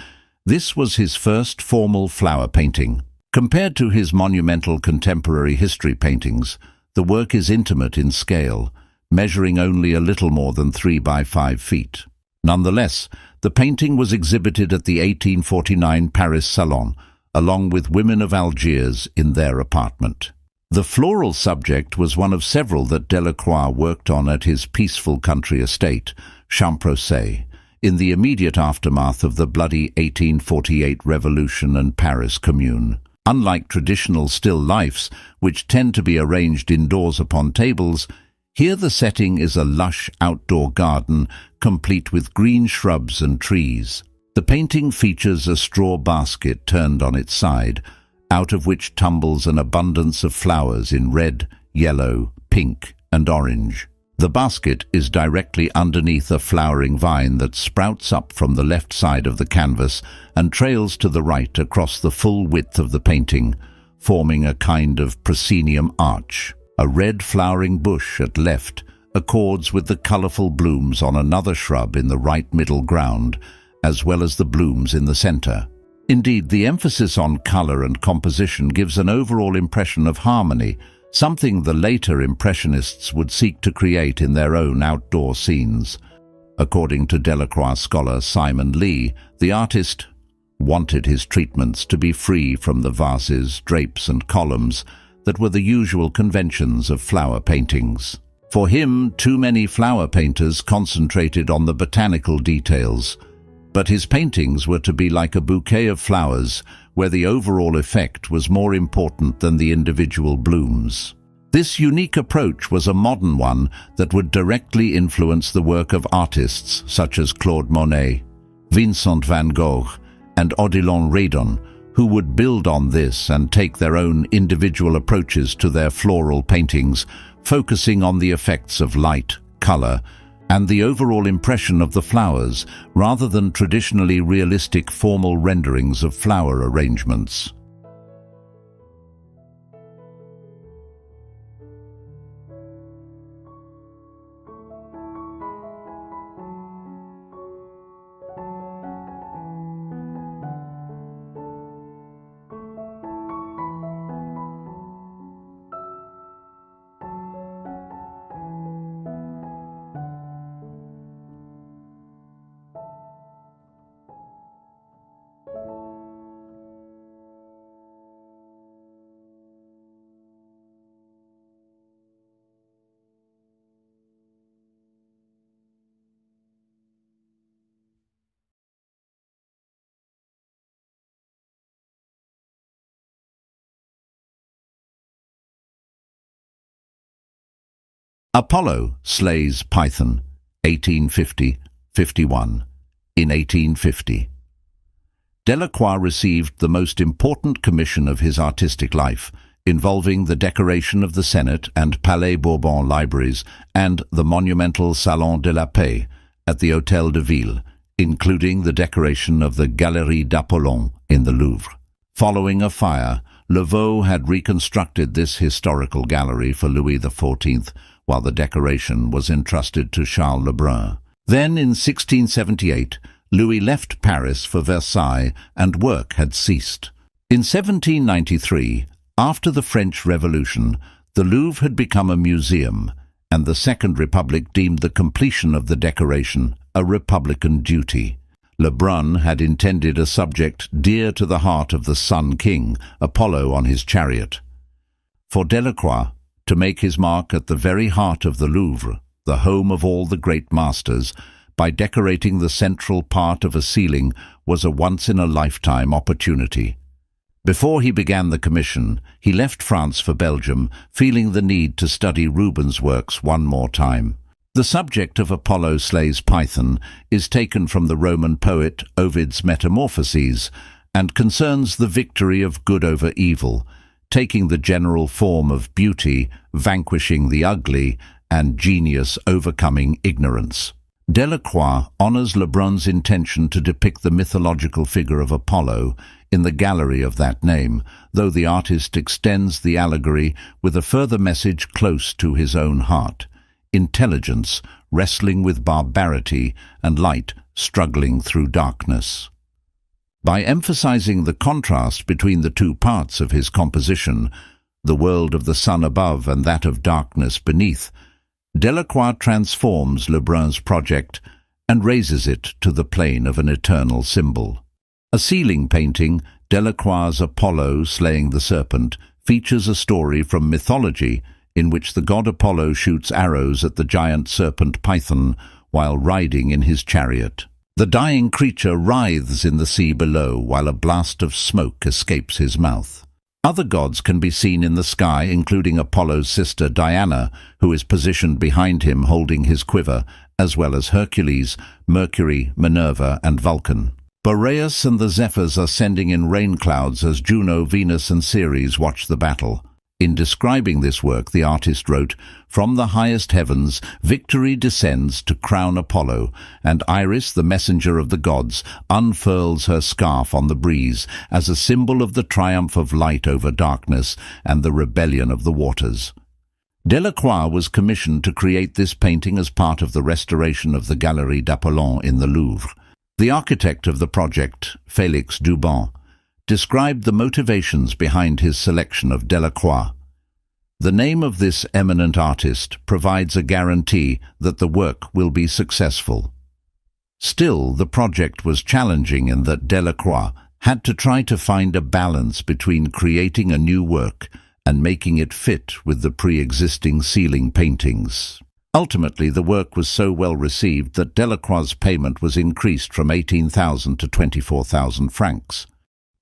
this was his first formal flower painting. Compared to his monumental contemporary history paintings, the work is intimate in scale, measuring only a little more than three by five feet. Nonetheless, the painting was exhibited at the eighteen forty-nine Paris Salon, along with women of Algiers in their apartment. The floral subject was one of several that Delacroix worked on at his peaceful country estate, Champs-Élysées, in the immediate aftermath of the bloody eighteen forty-eight Revolution and Paris Commune. Unlike traditional still lifes, which tend to be arranged indoors upon tables, here the setting is a lush outdoor garden complete with green shrubs and trees. The painting features a straw basket turned on its side, out of which tumbles an abundance of flowers in red, yellow, pink and orange. The basket is directly underneath a flowering vine that sprouts up from the left side of the canvas and trails to the right across the full width of the painting, forming a kind of proscenium arch. A red flowering bush at left accords with the colourful blooms on another shrub in the right middle ground, as well as the blooms in the centre. Indeed, the emphasis on colour and composition gives an overall impression of harmony, something the later Impressionists would seek to create in their own outdoor scenes. According to Delacroix scholar Simon Lee, the artist wanted his treatments to be free from the vases, drapes and columns that were the usual conventions of flower paintings. For him, too many flower painters concentrated on the botanical details, but his paintings were to be like a bouquet of flowers where the overall effect was more important than the individual blooms. This unique approach was a modern one that would directly influence the work of artists such as Claude Monet, Vincent van Gogh and Odilon Redon, who would build on this and take their own individual approaches to their floral paintings, focusing on the effects of light, color, and the overall impression of the flowers, rather than traditionally realistic formal renderings of flower arrangements. Apollo slays Python, eighteen fifty to fifty-one. In eighteen fifty, Delacroix received the most important commission of his artistic life, involving the decoration of the Senate and Palais Bourbon libraries and the monumental Salon de la Paix at the Hôtel de Ville, including the decoration of the Galerie d'Apollon in the Louvre. Following a fire, Lavaux had reconstructed this historical gallery for Louis the fourteenth, while the decoration was entrusted to Charles Lebrun. Then, in sixteen seventy-eight, Louis left Paris for Versailles and work had ceased. In seventeen ninety-three, after the French Revolution, the Louvre had become a museum, and the Second Republic deemed the completion of the decoration a Republican duty. Lebrun had intended a subject dear to the heart of the Sun King, Apollo on his chariot. For Delacroix, to make his mark at the very heart of the Louvre, the home of all the great masters, by decorating the central part of a ceiling was a once-in-a-lifetime opportunity. Before he began the commission, he left France for Belgium, feeling the need to study Rubens' works one more time. The subject of Apollo slays Python is taken from the Roman poet Ovid's Metamorphoses and concerns the victory of good over evil, taking the general form of beauty, vanquishing the ugly, and genius overcoming ignorance. Delacroix honors Lebrun's intention to depict the mythological figure of Apollo in the gallery of that name, though the artist extends the allegory with a further message close to his own heart: intelligence wrestling with barbarity and light struggling through darkness. By emphasizing the contrast between the two parts of his composition, the world of the sun above and that of darkness beneath, Delacroix transforms Lebrun's project and raises it to the plane of an eternal symbol. A ceiling painting, Delacroix's Apollo Slaying the Serpent, features a story from mythology in which the god Apollo shoots arrows at the giant serpent Python while riding in his chariot. The dying creature writhes in the sea below while a blast of smoke escapes his mouth. Other gods can be seen in the sky, including Apollo's sister Diana, who is positioned behind him holding his quiver, as well as Hercules, Mercury, Minerva and Vulcan. Boreas and the Zephyrs are sending in rain clouds as Juno, Venus and Ceres watch the battle. In describing this work, the artist wrote, "From the highest heavens, victory descends to crown Apollo, and Iris, the messenger of the gods, unfurls her scarf on the breeze as a symbol of the triumph of light over darkness and the rebellion of the waters." Delacroix was commissioned to create this painting as part of the restoration of the Galerie d'Apollon in the Louvre. The architect of the project, Felix Guillemardet, described the motivations behind his selection of Delacroix. The name of this eminent artist provides a guarantee that the work will be successful. Still, the project was challenging in that Delacroix had to try to find a balance between creating a new work and making it fit with the pre-existing ceiling paintings. Ultimately, the work was so well received that Delacroix's payment was increased from eighteen thousand to twenty-four thousand francs.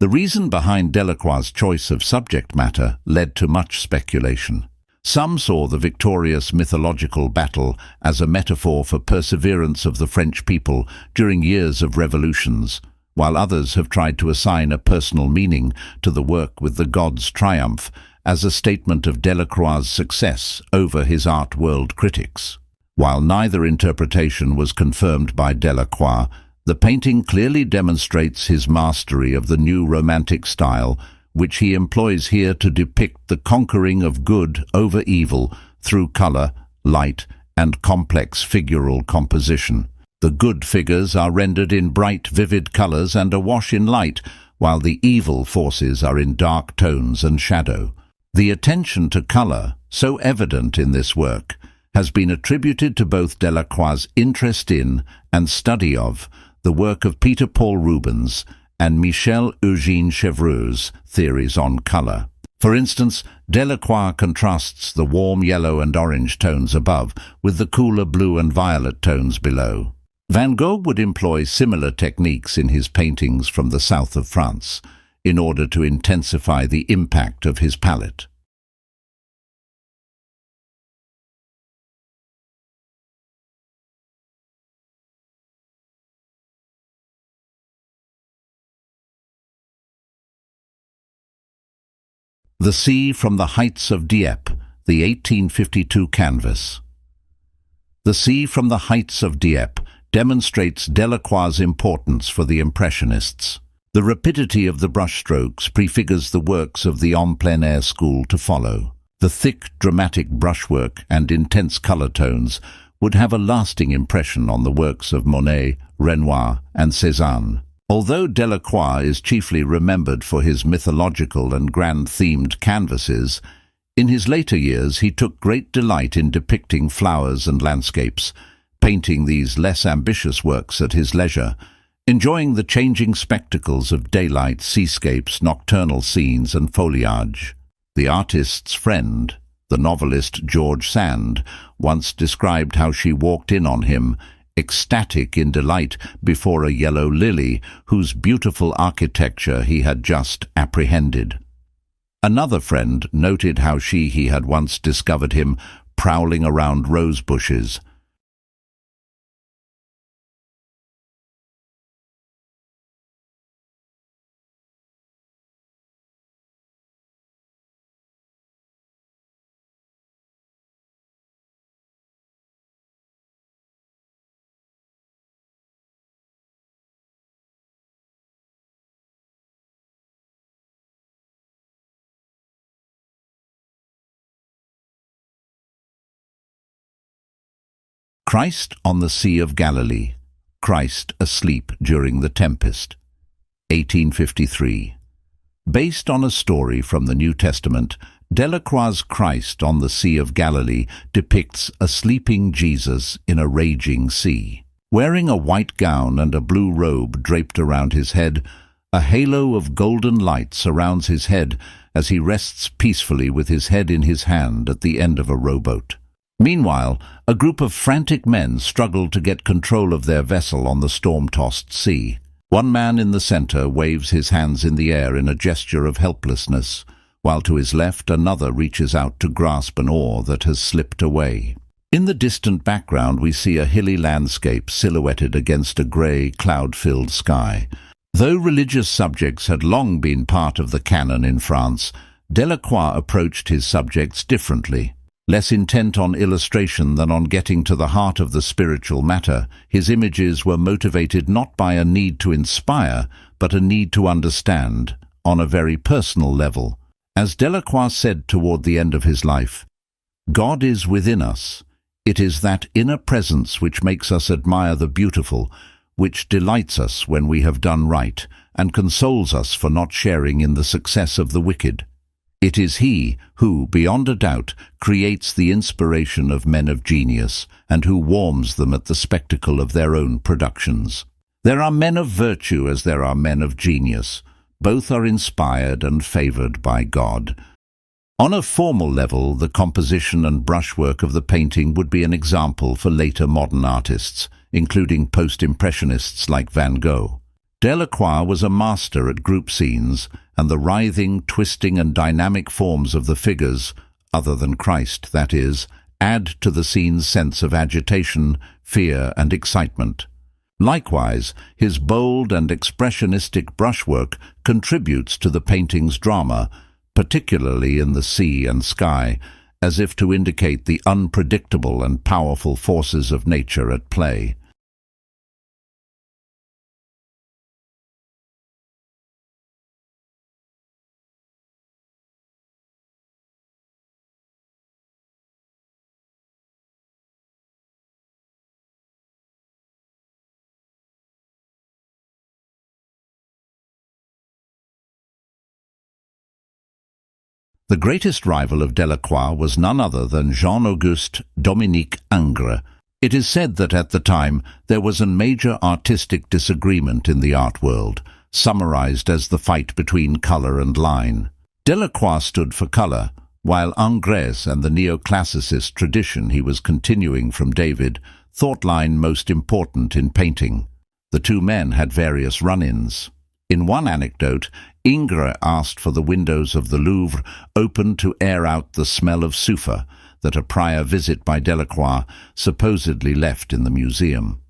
The reason behind Delacroix's choice of subject matter led to much speculation. Some saw the victorious mythological battle as a metaphor for perseverance of the French people during years of revolutions, while others have tried to assign a personal meaning to the work with the god's triumph as a statement of Delacroix's success over his art world critics. While neither interpretation was confirmed by Delacroix, the painting clearly demonstrates his mastery of the new Romantic style, which he employs here to depict the conquering of good over evil through colour, light, and complex figural composition. The good figures are rendered in bright, vivid colours and awash in light, while the evil forces are in dark tones and shadow. The attention to colour, so evident in this work, has been attributed to both Delacroix's interest in and study of the work of Peter Paul Rubens and Michel Eugène Chevreul's theories on colour. For instance, Delacroix contrasts the warm yellow and orange tones above with the cooler blue and violet tones below. Van Gogh would employ similar techniques in his paintings from the south of France in order to intensify the impact of his palette. The Sea from the Heights of Dieppe, the eighteen fifty-two canvas. The Sea from the Heights of Dieppe demonstrates Delacroix's importance for the Impressionists. The rapidity of the brushstrokes prefigures the works of the en plein air school to follow. The thick, dramatic brushwork and intense colour tones would have a lasting impression on the works of Monet, Renoir, and Cézanne. Although Delacroix is chiefly remembered for his mythological and grand-themed canvases, in his later years he took great delight in depicting flowers and landscapes, painting these less ambitious works at his leisure, enjoying the changing spectacles of daylight, seascapes, nocturnal scenes and foliage. The artist's friend, the novelist Georges Sand, once described how she walked in on him, ecstatic in delight before a yellow lily whose beautiful architecture he had just apprehended. Another friend noted how she he had once discovered him prowling around rose bushes, Christ on the Sea of Galilee, Christ asleep during the tempest, eighteen fifty-three. Based on a story from the New Testament, Delacroix's Christ on the Sea of Galilee depicts a sleeping Jesus in a raging sea. Wearing a white gown and a blue robe draped around his head, a halo of golden light surrounds his head as he rests peacefully with his head in his hand at the end of a rowboat. Meanwhile, a group of frantic men struggled to get control of their vessel on the storm-tossed sea. One man in the centre waves his hands in the air in a gesture of helplessness, while to his left another reaches out to grasp an oar that has slipped away. In the distant background we see a hilly landscape silhouetted against a grey, cloud-filled sky. Though religious subjects had long been part of the canon in France, Delacroix approached his subjects differently. Less intent on illustration than on getting to the heart of the spiritual matter, his images were motivated not by a need to inspire, but a need to understand, on a very personal level. As Delacroix said toward the end of his life, "God is within us. It is that inner presence which makes us admire the beautiful, which delights us when we have done right, and consoles us for not sharing in the success of the wicked. It is he who, beyond a doubt, creates the inspiration of men of genius and who warms them at the spectacle of their own productions. There are men of virtue as there are men of genius. Both are inspired and favoured by God. On a formal level, the composition and brushwork of the painting would be an example for later modern artists, including post-impressionists like Van Gogh. Delacroix was a master at group scenes, and the writhing, twisting and dynamic forms of the figures, other than Christ, that is, add to the scene's sense of agitation, fear and excitement. Likewise, his bold and expressionistic brushwork contributes to the painting's drama, particularly in the sea and sky, as if to indicate the unpredictable and powerful forces of nature at play. The greatest rival of Delacroix was none other than Jean-Auguste-Dominique Ingres. It is said that at the time there was a major artistic disagreement in the art world, summarized as the fight between color and line. Delacroix stood for color, while Ingres and the neoclassicist tradition he was continuing from David thought line most important in painting. The two men had various run-ins. In one anecdote, Ingres asked for the windows of the Louvre open to air out the smell of soufre that a prior visit by Delacroix supposedly left in the museum.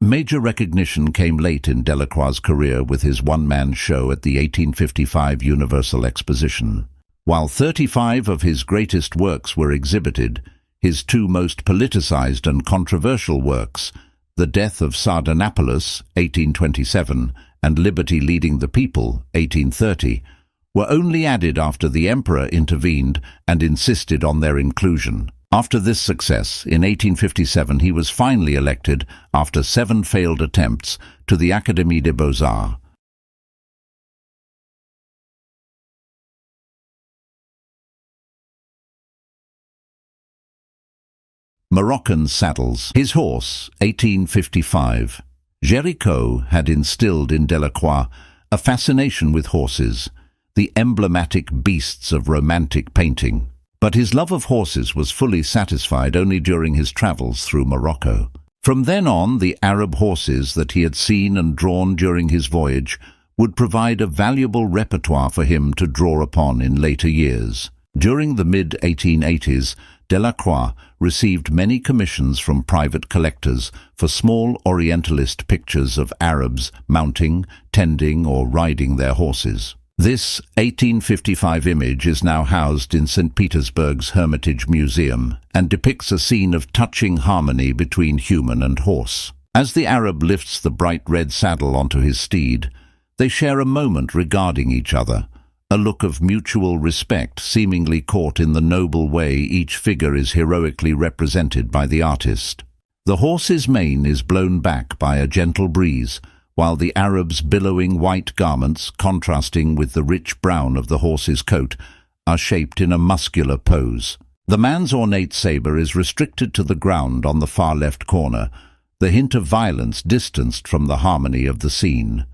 Major recognition came late in Delacroix's career with his one-man show at the eighteen fifty-five Universal Exposition. While thirty-five of his greatest works were exhibited, his two most politicized and controversial works, The Death of Sardanapalus, eighteen twenty-seven, and Liberty Leading the People, eighteen thirty, were only added after the emperor intervened and insisted on their inclusion. After this success, in eighteen fifty-seven he was finally elected, after seven failed attempts, to the Académie des Beaux-Arts. Moroccan saddles. His horse, eighteen fifty-five. Géricault had instilled in Delacroix a fascination with horses, the emblematic beasts of romantic painting. But his love of horses was fully satisfied only during his travels through Morocco. From then on, the Arab horses that he had seen and drawn during his voyage would provide a valuable repertoire for him to draw upon in later years. During the mid eighteen eighties, Delacroix received many commissions from private collectors for small Orientalist pictures of Arabs mounting, tending or riding their horses. This eighteen fifty-five image is now housed in Saint Petersburg's Hermitage Museum and depicts a scene of touching harmony between human and horse. As the Arab lifts the bright red saddle onto his steed, they share a moment regarding each other, a look of mutual respect seemingly caught in the noble way each figure is heroically represented by the artist. The horse's mane is blown back by a gentle breeze, while the Arab's billowing white garments, contrasting with the rich brown of the horse's coat, are shaped in a muscular pose. The man's ornate sabre is restricted to the ground on the far left corner, the hint of violence distanced from the harmony of the scene.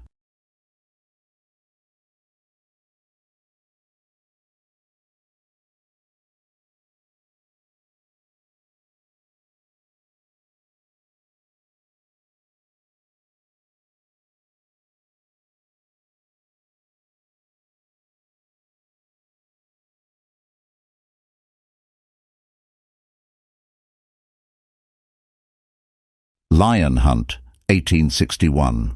Lion Hunt, eighteen sixty-one.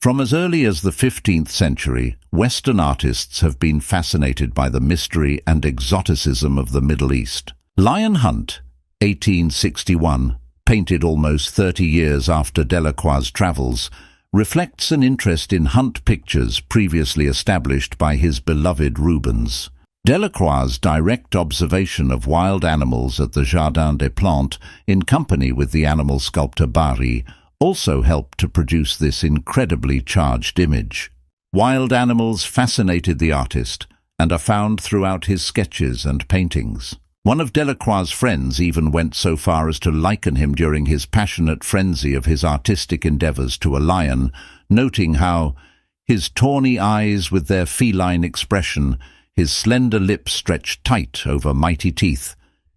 From as early as the fifteenth century, Western artists have been fascinated by the mystery and exoticism of the Middle East. Lion Hunt, eighteen sixty-one, painted almost thirty years after Delacroix's travels, reflects an interest in hunt pictures previously established by his beloved Rubens. Delacroix's direct observation of wild animals at the Jardin des Plantes in company with the animal sculptor Barry also helped to produce this incredibly charged image. Wild animals fascinated the artist, and are found throughout his sketches and paintings. One of Delacroix's friends even went so far as to liken him during his passionate frenzy of his artistic endeavours to a lion, noting how his tawny eyes with their feline expression, his slender lips stretched tight over mighty teeth,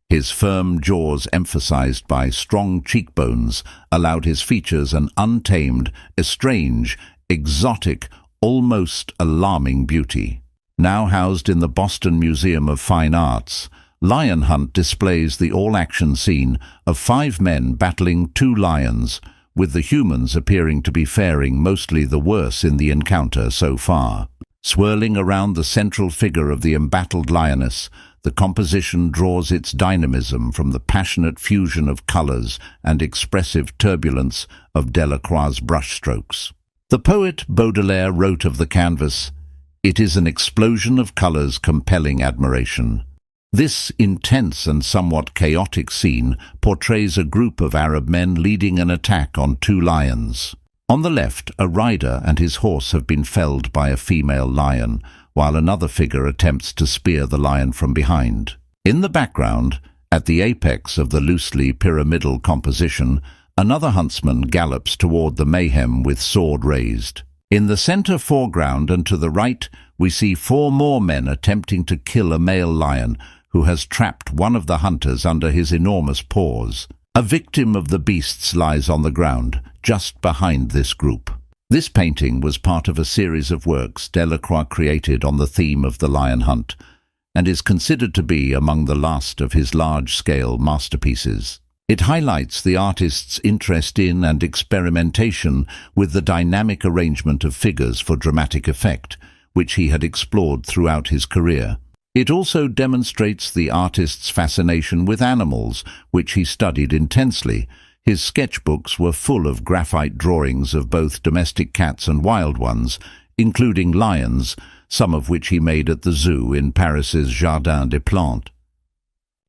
his firm jaws emphasized by strong cheekbones, allowed his features an untamed, estranged, exotic, almost alarming beauty. Now housed in the Boston Museum of Fine Arts, Lion Hunt displays the all-action scene of five men battling two lions, with the humans appearing to be faring mostly the worse in the encounter so far. Swirling around the central figure of the embattled lioness, the composition draws its dynamism from the passionate fusion of colours and expressive turbulence of Delacroix's brushstrokes. The poet Baudelaire wrote of the canvas, "It is an explosion of colours compelling admiration." This intense and somewhat chaotic scene portrays a group of Arab men leading an attack on two lions. On the left, a rider and his horse have been felled by a female lion, while another figure attempts to spear the lion from behind. In the background, at the apex of the loosely pyramidal composition, another huntsman gallops toward the mayhem with sword raised. In the center foreground and to the right, we see four more men attempting to kill a male lion, who has trapped one of the hunters under his enormous paws. A victim of the beasts lies on the ground, just behind this group. This painting was part of a series of works Delacroix created on the theme of the lion hunt, and is considered to be among the last of his large-scale masterpieces. It highlights the artist's interest in and experimentation with the dynamic arrangement of figures for dramatic effect, which he had explored throughout his career. It also demonstrates the artist's fascination with animals, which he studied intensely. His sketchbooks were full of graphite drawings of both domestic cats and wild ones, including lions, some of which he made at the zoo in Paris's Jardin des Plantes.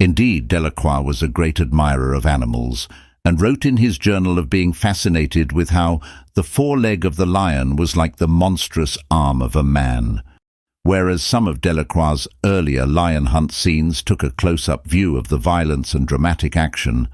Indeed, Delacroix was a great admirer of animals, and wrote in his journal of being fascinated with how the foreleg of the lion was like the monstrous arm of a man. Whereas some of Delacroix's earlier lion hunt scenes took a close-up view of the violence and dramatic action,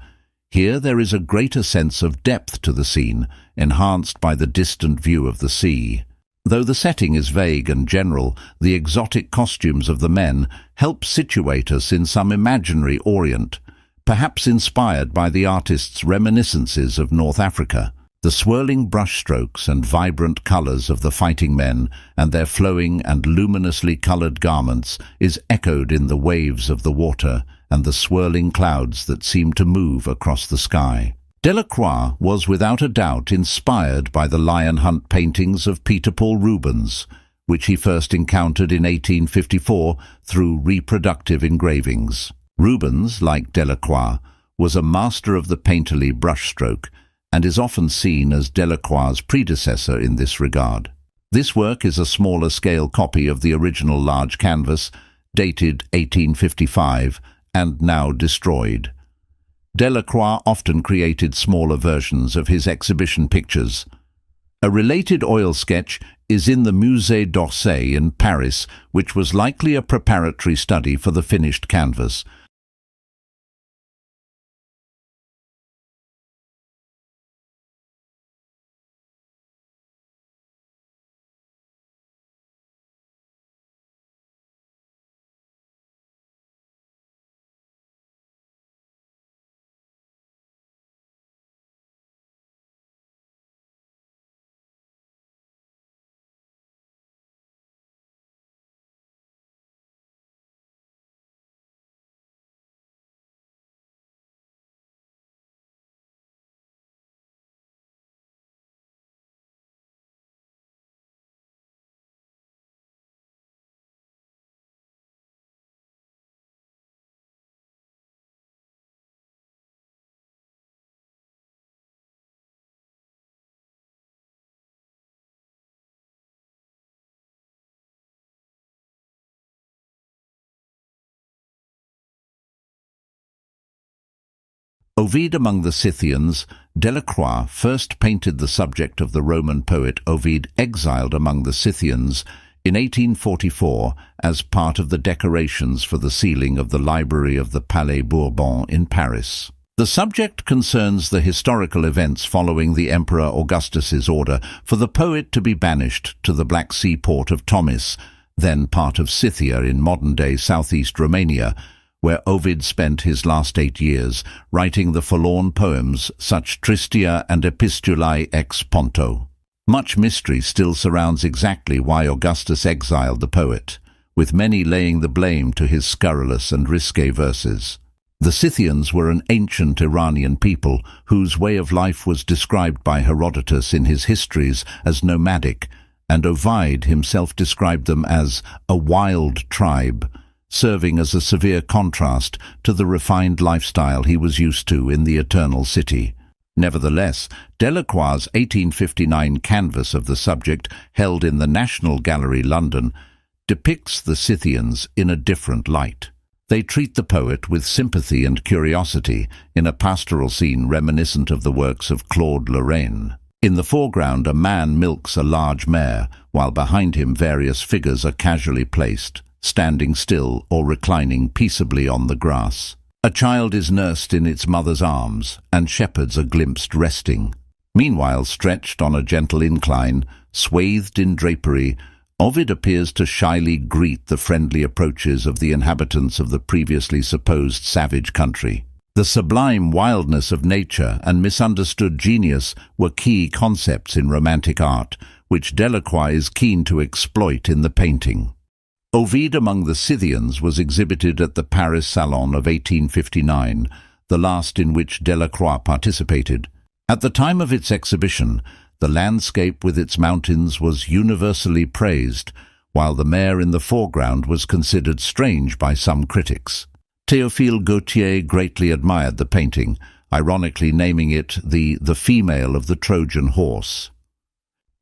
here there is a greater sense of depth to the scene, enhanced by the distant view of the sea. Though the setting is vague and general, the exotic costumes of the men help situate us in some imaginary orient, perhaps inspired by the artist's reminiscences of North Africa. The swirling brushstrokes and vibrant colours of the fighting men and their flowing and luminously coloured garments is echoed in the waves of the water and the swirling clouds that seem to move across the sky. Delacroix was without a doubt inspired by the lion hunt paintings of Peter Paul Rubens, which he first encountered in eighteen fifty-four through reproductive engravings. Rubens, like Delacroix, was a master of the painterly brushstroke, and is often seen as Delacroix's predecessor in this regard. This work is a smaller scale copy of the original large canvas, dated eighteen fifty-five, and now destroyed. Delacroix often created smaller versions of his exhibition pictures. A related oil sketch is in the Musée d'Orsay in Paris, which was likely a preparatory study for the finished canvas. Ovid among the Scythians, Delacroix first painted the subject of the Roman poet Ovid exiled among the Scythians In eighteen forty-four, as part of the decorations for the ceiling of the library of the Palais Bourbon in Paris. The subject concerns the historical events following the Emperor Augustus's order for the poet to be banished to the Black Sea port of Tomis, then part of Scythia in modern-day southeast Romania, where Ovid spent his last eight years writing the forlorn poems such Tristia and Epistulae ex Ponto. Much mystery still surrounds exactly why Augustus exiled the poet, with many laying the blame to his scurrilous and risque verses. The Scythians were an ancient Iranian people whose way of life was described by Herodotus in his histories as nomadic, and Ovid himself described them as a wild tribe, serving as a severe contrast to the refined lifestyle he was used to in the Eternal City. Nevertheless, Delacroix's eighteen fifty-nine canvas of the subject, held in the National Gallery, London, depicts the Scythians in a different light. They treat the poet with sympathy and curiosity in a pastoral scene reminiscent of the works of Claude Lorraine. In the foreground, a man milks a large mare, while behind him various figures are casually placed, standing still or reclining peaceably on the grass. A child is nursed in its mother's arms, and shepherds are glimpsed resting. Meanwhile, stretched on a gentle incline, swathed in drapery, Ovid appears to shyly greet the friendly approaches of the inhabitants of the previously supposed savage country. The sublime wildness of nature and misunderstood genius were key concepts in Romantic art, which Delacroix is keen to exploit in the painting. Ovid among the Scythians was exhibited at the Paris Salon of eighteen fifty-nine, the last in which Delacroix participated. At the time of its exhibition, the landscape with its mountains was universally praised, while the mare in the foreground was considered strange by some critics. Théophile Gautier greatly admired the painting, ironically naming it the, the female of the Trojan horse.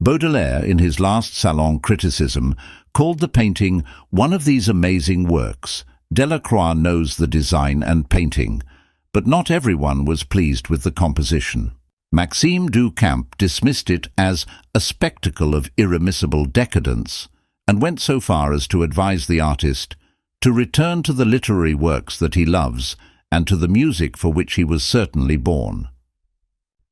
Baudelaire, in his last Salon criticism, called the painting one of these amazing works. Delacroix knows the design and painting, but not everyone was pleased with the composition. Maxime du Camp dismissed it as a spectacle of irremissible decadence, and went so far as to advise the artist to return to the literary works that he loves and to the music for which he was certainly born.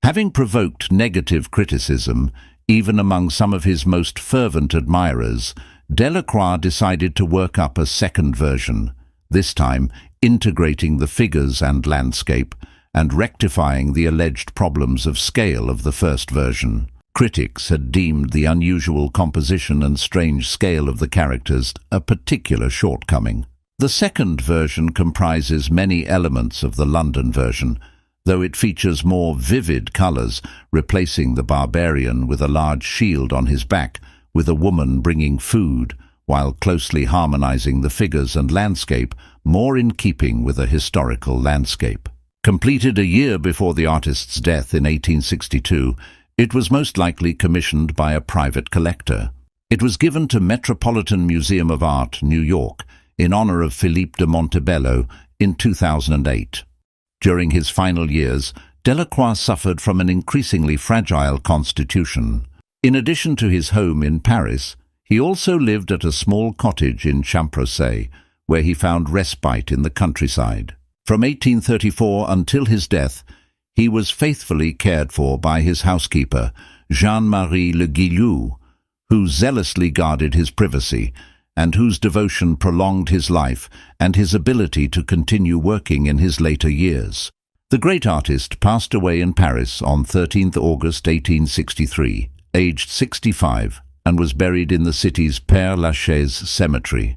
Having provoked negative criticism, even among some of his most fervent admirers, Delacroix decided to work up a second version, this time integrating the figures and landscape, and rectifying the alleged problems of scale of the first version. Critics had deemed the unusual composition and strange scale of the characters a particular shortcoming. The second version comprises many elements of the London version, though it features more vivid colours, replacing the barbarian with a large shield on his back, with a woman bringing food, while closely harmonising the figures and landscape, more in keeping with a historical landscape. Completed a year before the artist's death in eighteen sixty-two, it was most likely commissioned by a private collector. It was given to Metropolitan Museum of Art, New York, in honor of Philippe de Montebello in two thousand eight. During his final years, Delacroix suffered from an increasingly fragile constitution. In addition to his home in Paris, he also lived at a small cottage in Champrosay, where he found respite in the countryside. From eighteen thirty-four until his death, he was faithfully cared for by his housekeeper, Jean-Marie Le Guillou, who zealously guarded his privacy and whose devotion prolonged his life and his ability to continue working in his later years. The great artist passed away in Paris on thirteenth August eighteen sixty-three, aged sixty-five, and was buried in the city's Père Lachaise cemetery.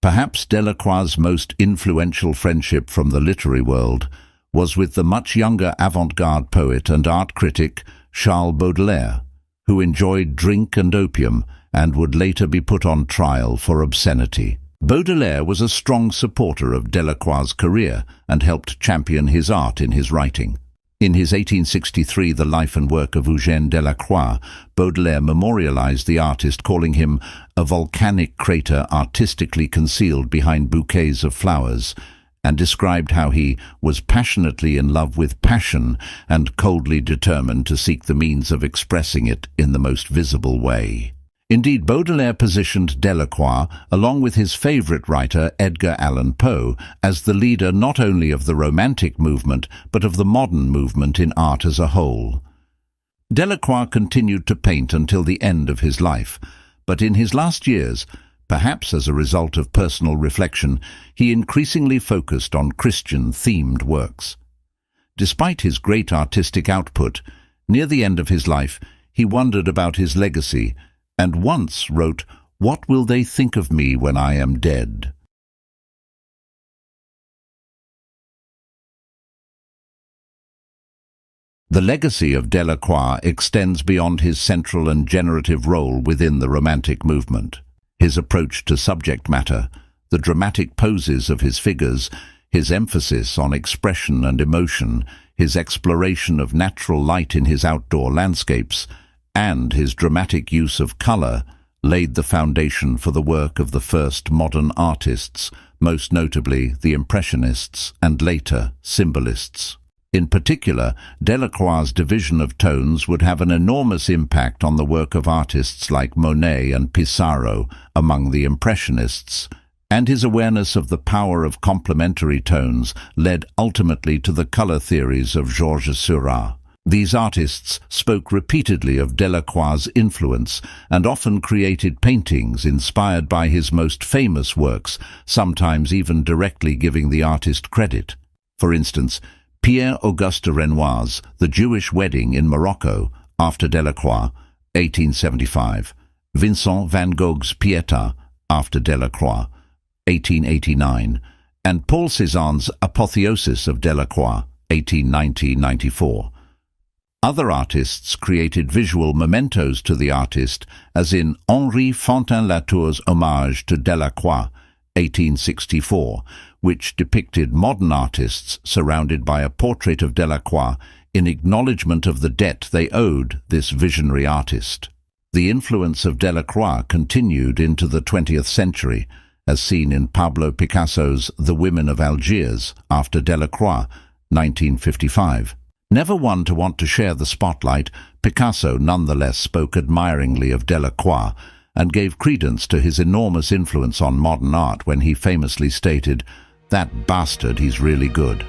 Perhaps Delacroix's most influential friendship from the literary world was with the much younger avant-garde poet and art critic Charles Baudelaire, who enjoyed drink and opium and would later be put on trial for obscenity. Baudelaire was a strong supporter of Delacroix's career and helped champion his art in his writing. In his eighteen sixty-three The Life and Work of Eugène Delacroix, Baudelaire memorialized the artist, calling him a volcanic crater artistically concealed behind bouquets of flowers, and described how he was passionately in love with passion and coldly determined to seek the means of expressing it in the most visible way. Indeed, Baudelaire positioned Delacroix, along with his favourite writer Edgar Allan Poe, as the leader not only of the Romantic movement but of the modern movement in art as a whole. Delacroix continued to paint until the end of his life, but in his last years, perhaps as a result of personal reflection, he increasingly focused on Christian-themed works. Despite his great artistic output, near the end of his life he wondered about his legacy and once wrote, "What will they think of me when I am dead?" The legacy of Delacroix extends beyond his central and generative role within the Romantic movement. His approach to subject matter, the dramatic poses of his figures, his emphasis on expression and emotion, his exploration of natural light in his outdoor landscapes, and his dramatic use of colour laid the foundation for the work of the first modern artists, most notably the Impressionists and later Symbolists. In particular, Delacroix's division of tones would have an enormous impact on the work of artists like Monet and Pissarro among the Impressionists, and his awareness of the power of complementary tones led ultimately to the colour theories of Georges Seurat. These artists spoke repeatedly of Delacroix's influence and often created paintings inspired by his most famous works, sometimes even directly giving the artist credit. For instance, Pierre-Auguste Renoir's The Jewish Wedding in Morocco, after Delacroix, eighteen seventy-five, Vincent van Gogh's Pietà, after Delacroix, eighteen eighty-nine, and Paul Cézanne's Apotheosis of Delacroix, eighteen ninety to ninety-four. Other artists created visual mementos to the artist, as in Henri Fantin-Latour's Homage to Delacroix, eighteen sixty-four, which depicted modern artists surrounded by a portrait of Delacroix in acknowledgement of the debt they owed this visionary artist. The influence of Delacroix continued into the twentieth century, as seen in Pablo Picasso's The Women of Algiers, after Delacroix, nineteen fifty-five. Never one to want to share the spotlight, Picasso nonetheless spoke admiringly of Delacroix and gave credence to his enormous influence on modern art when he famously stated, "That bastard, he's really good."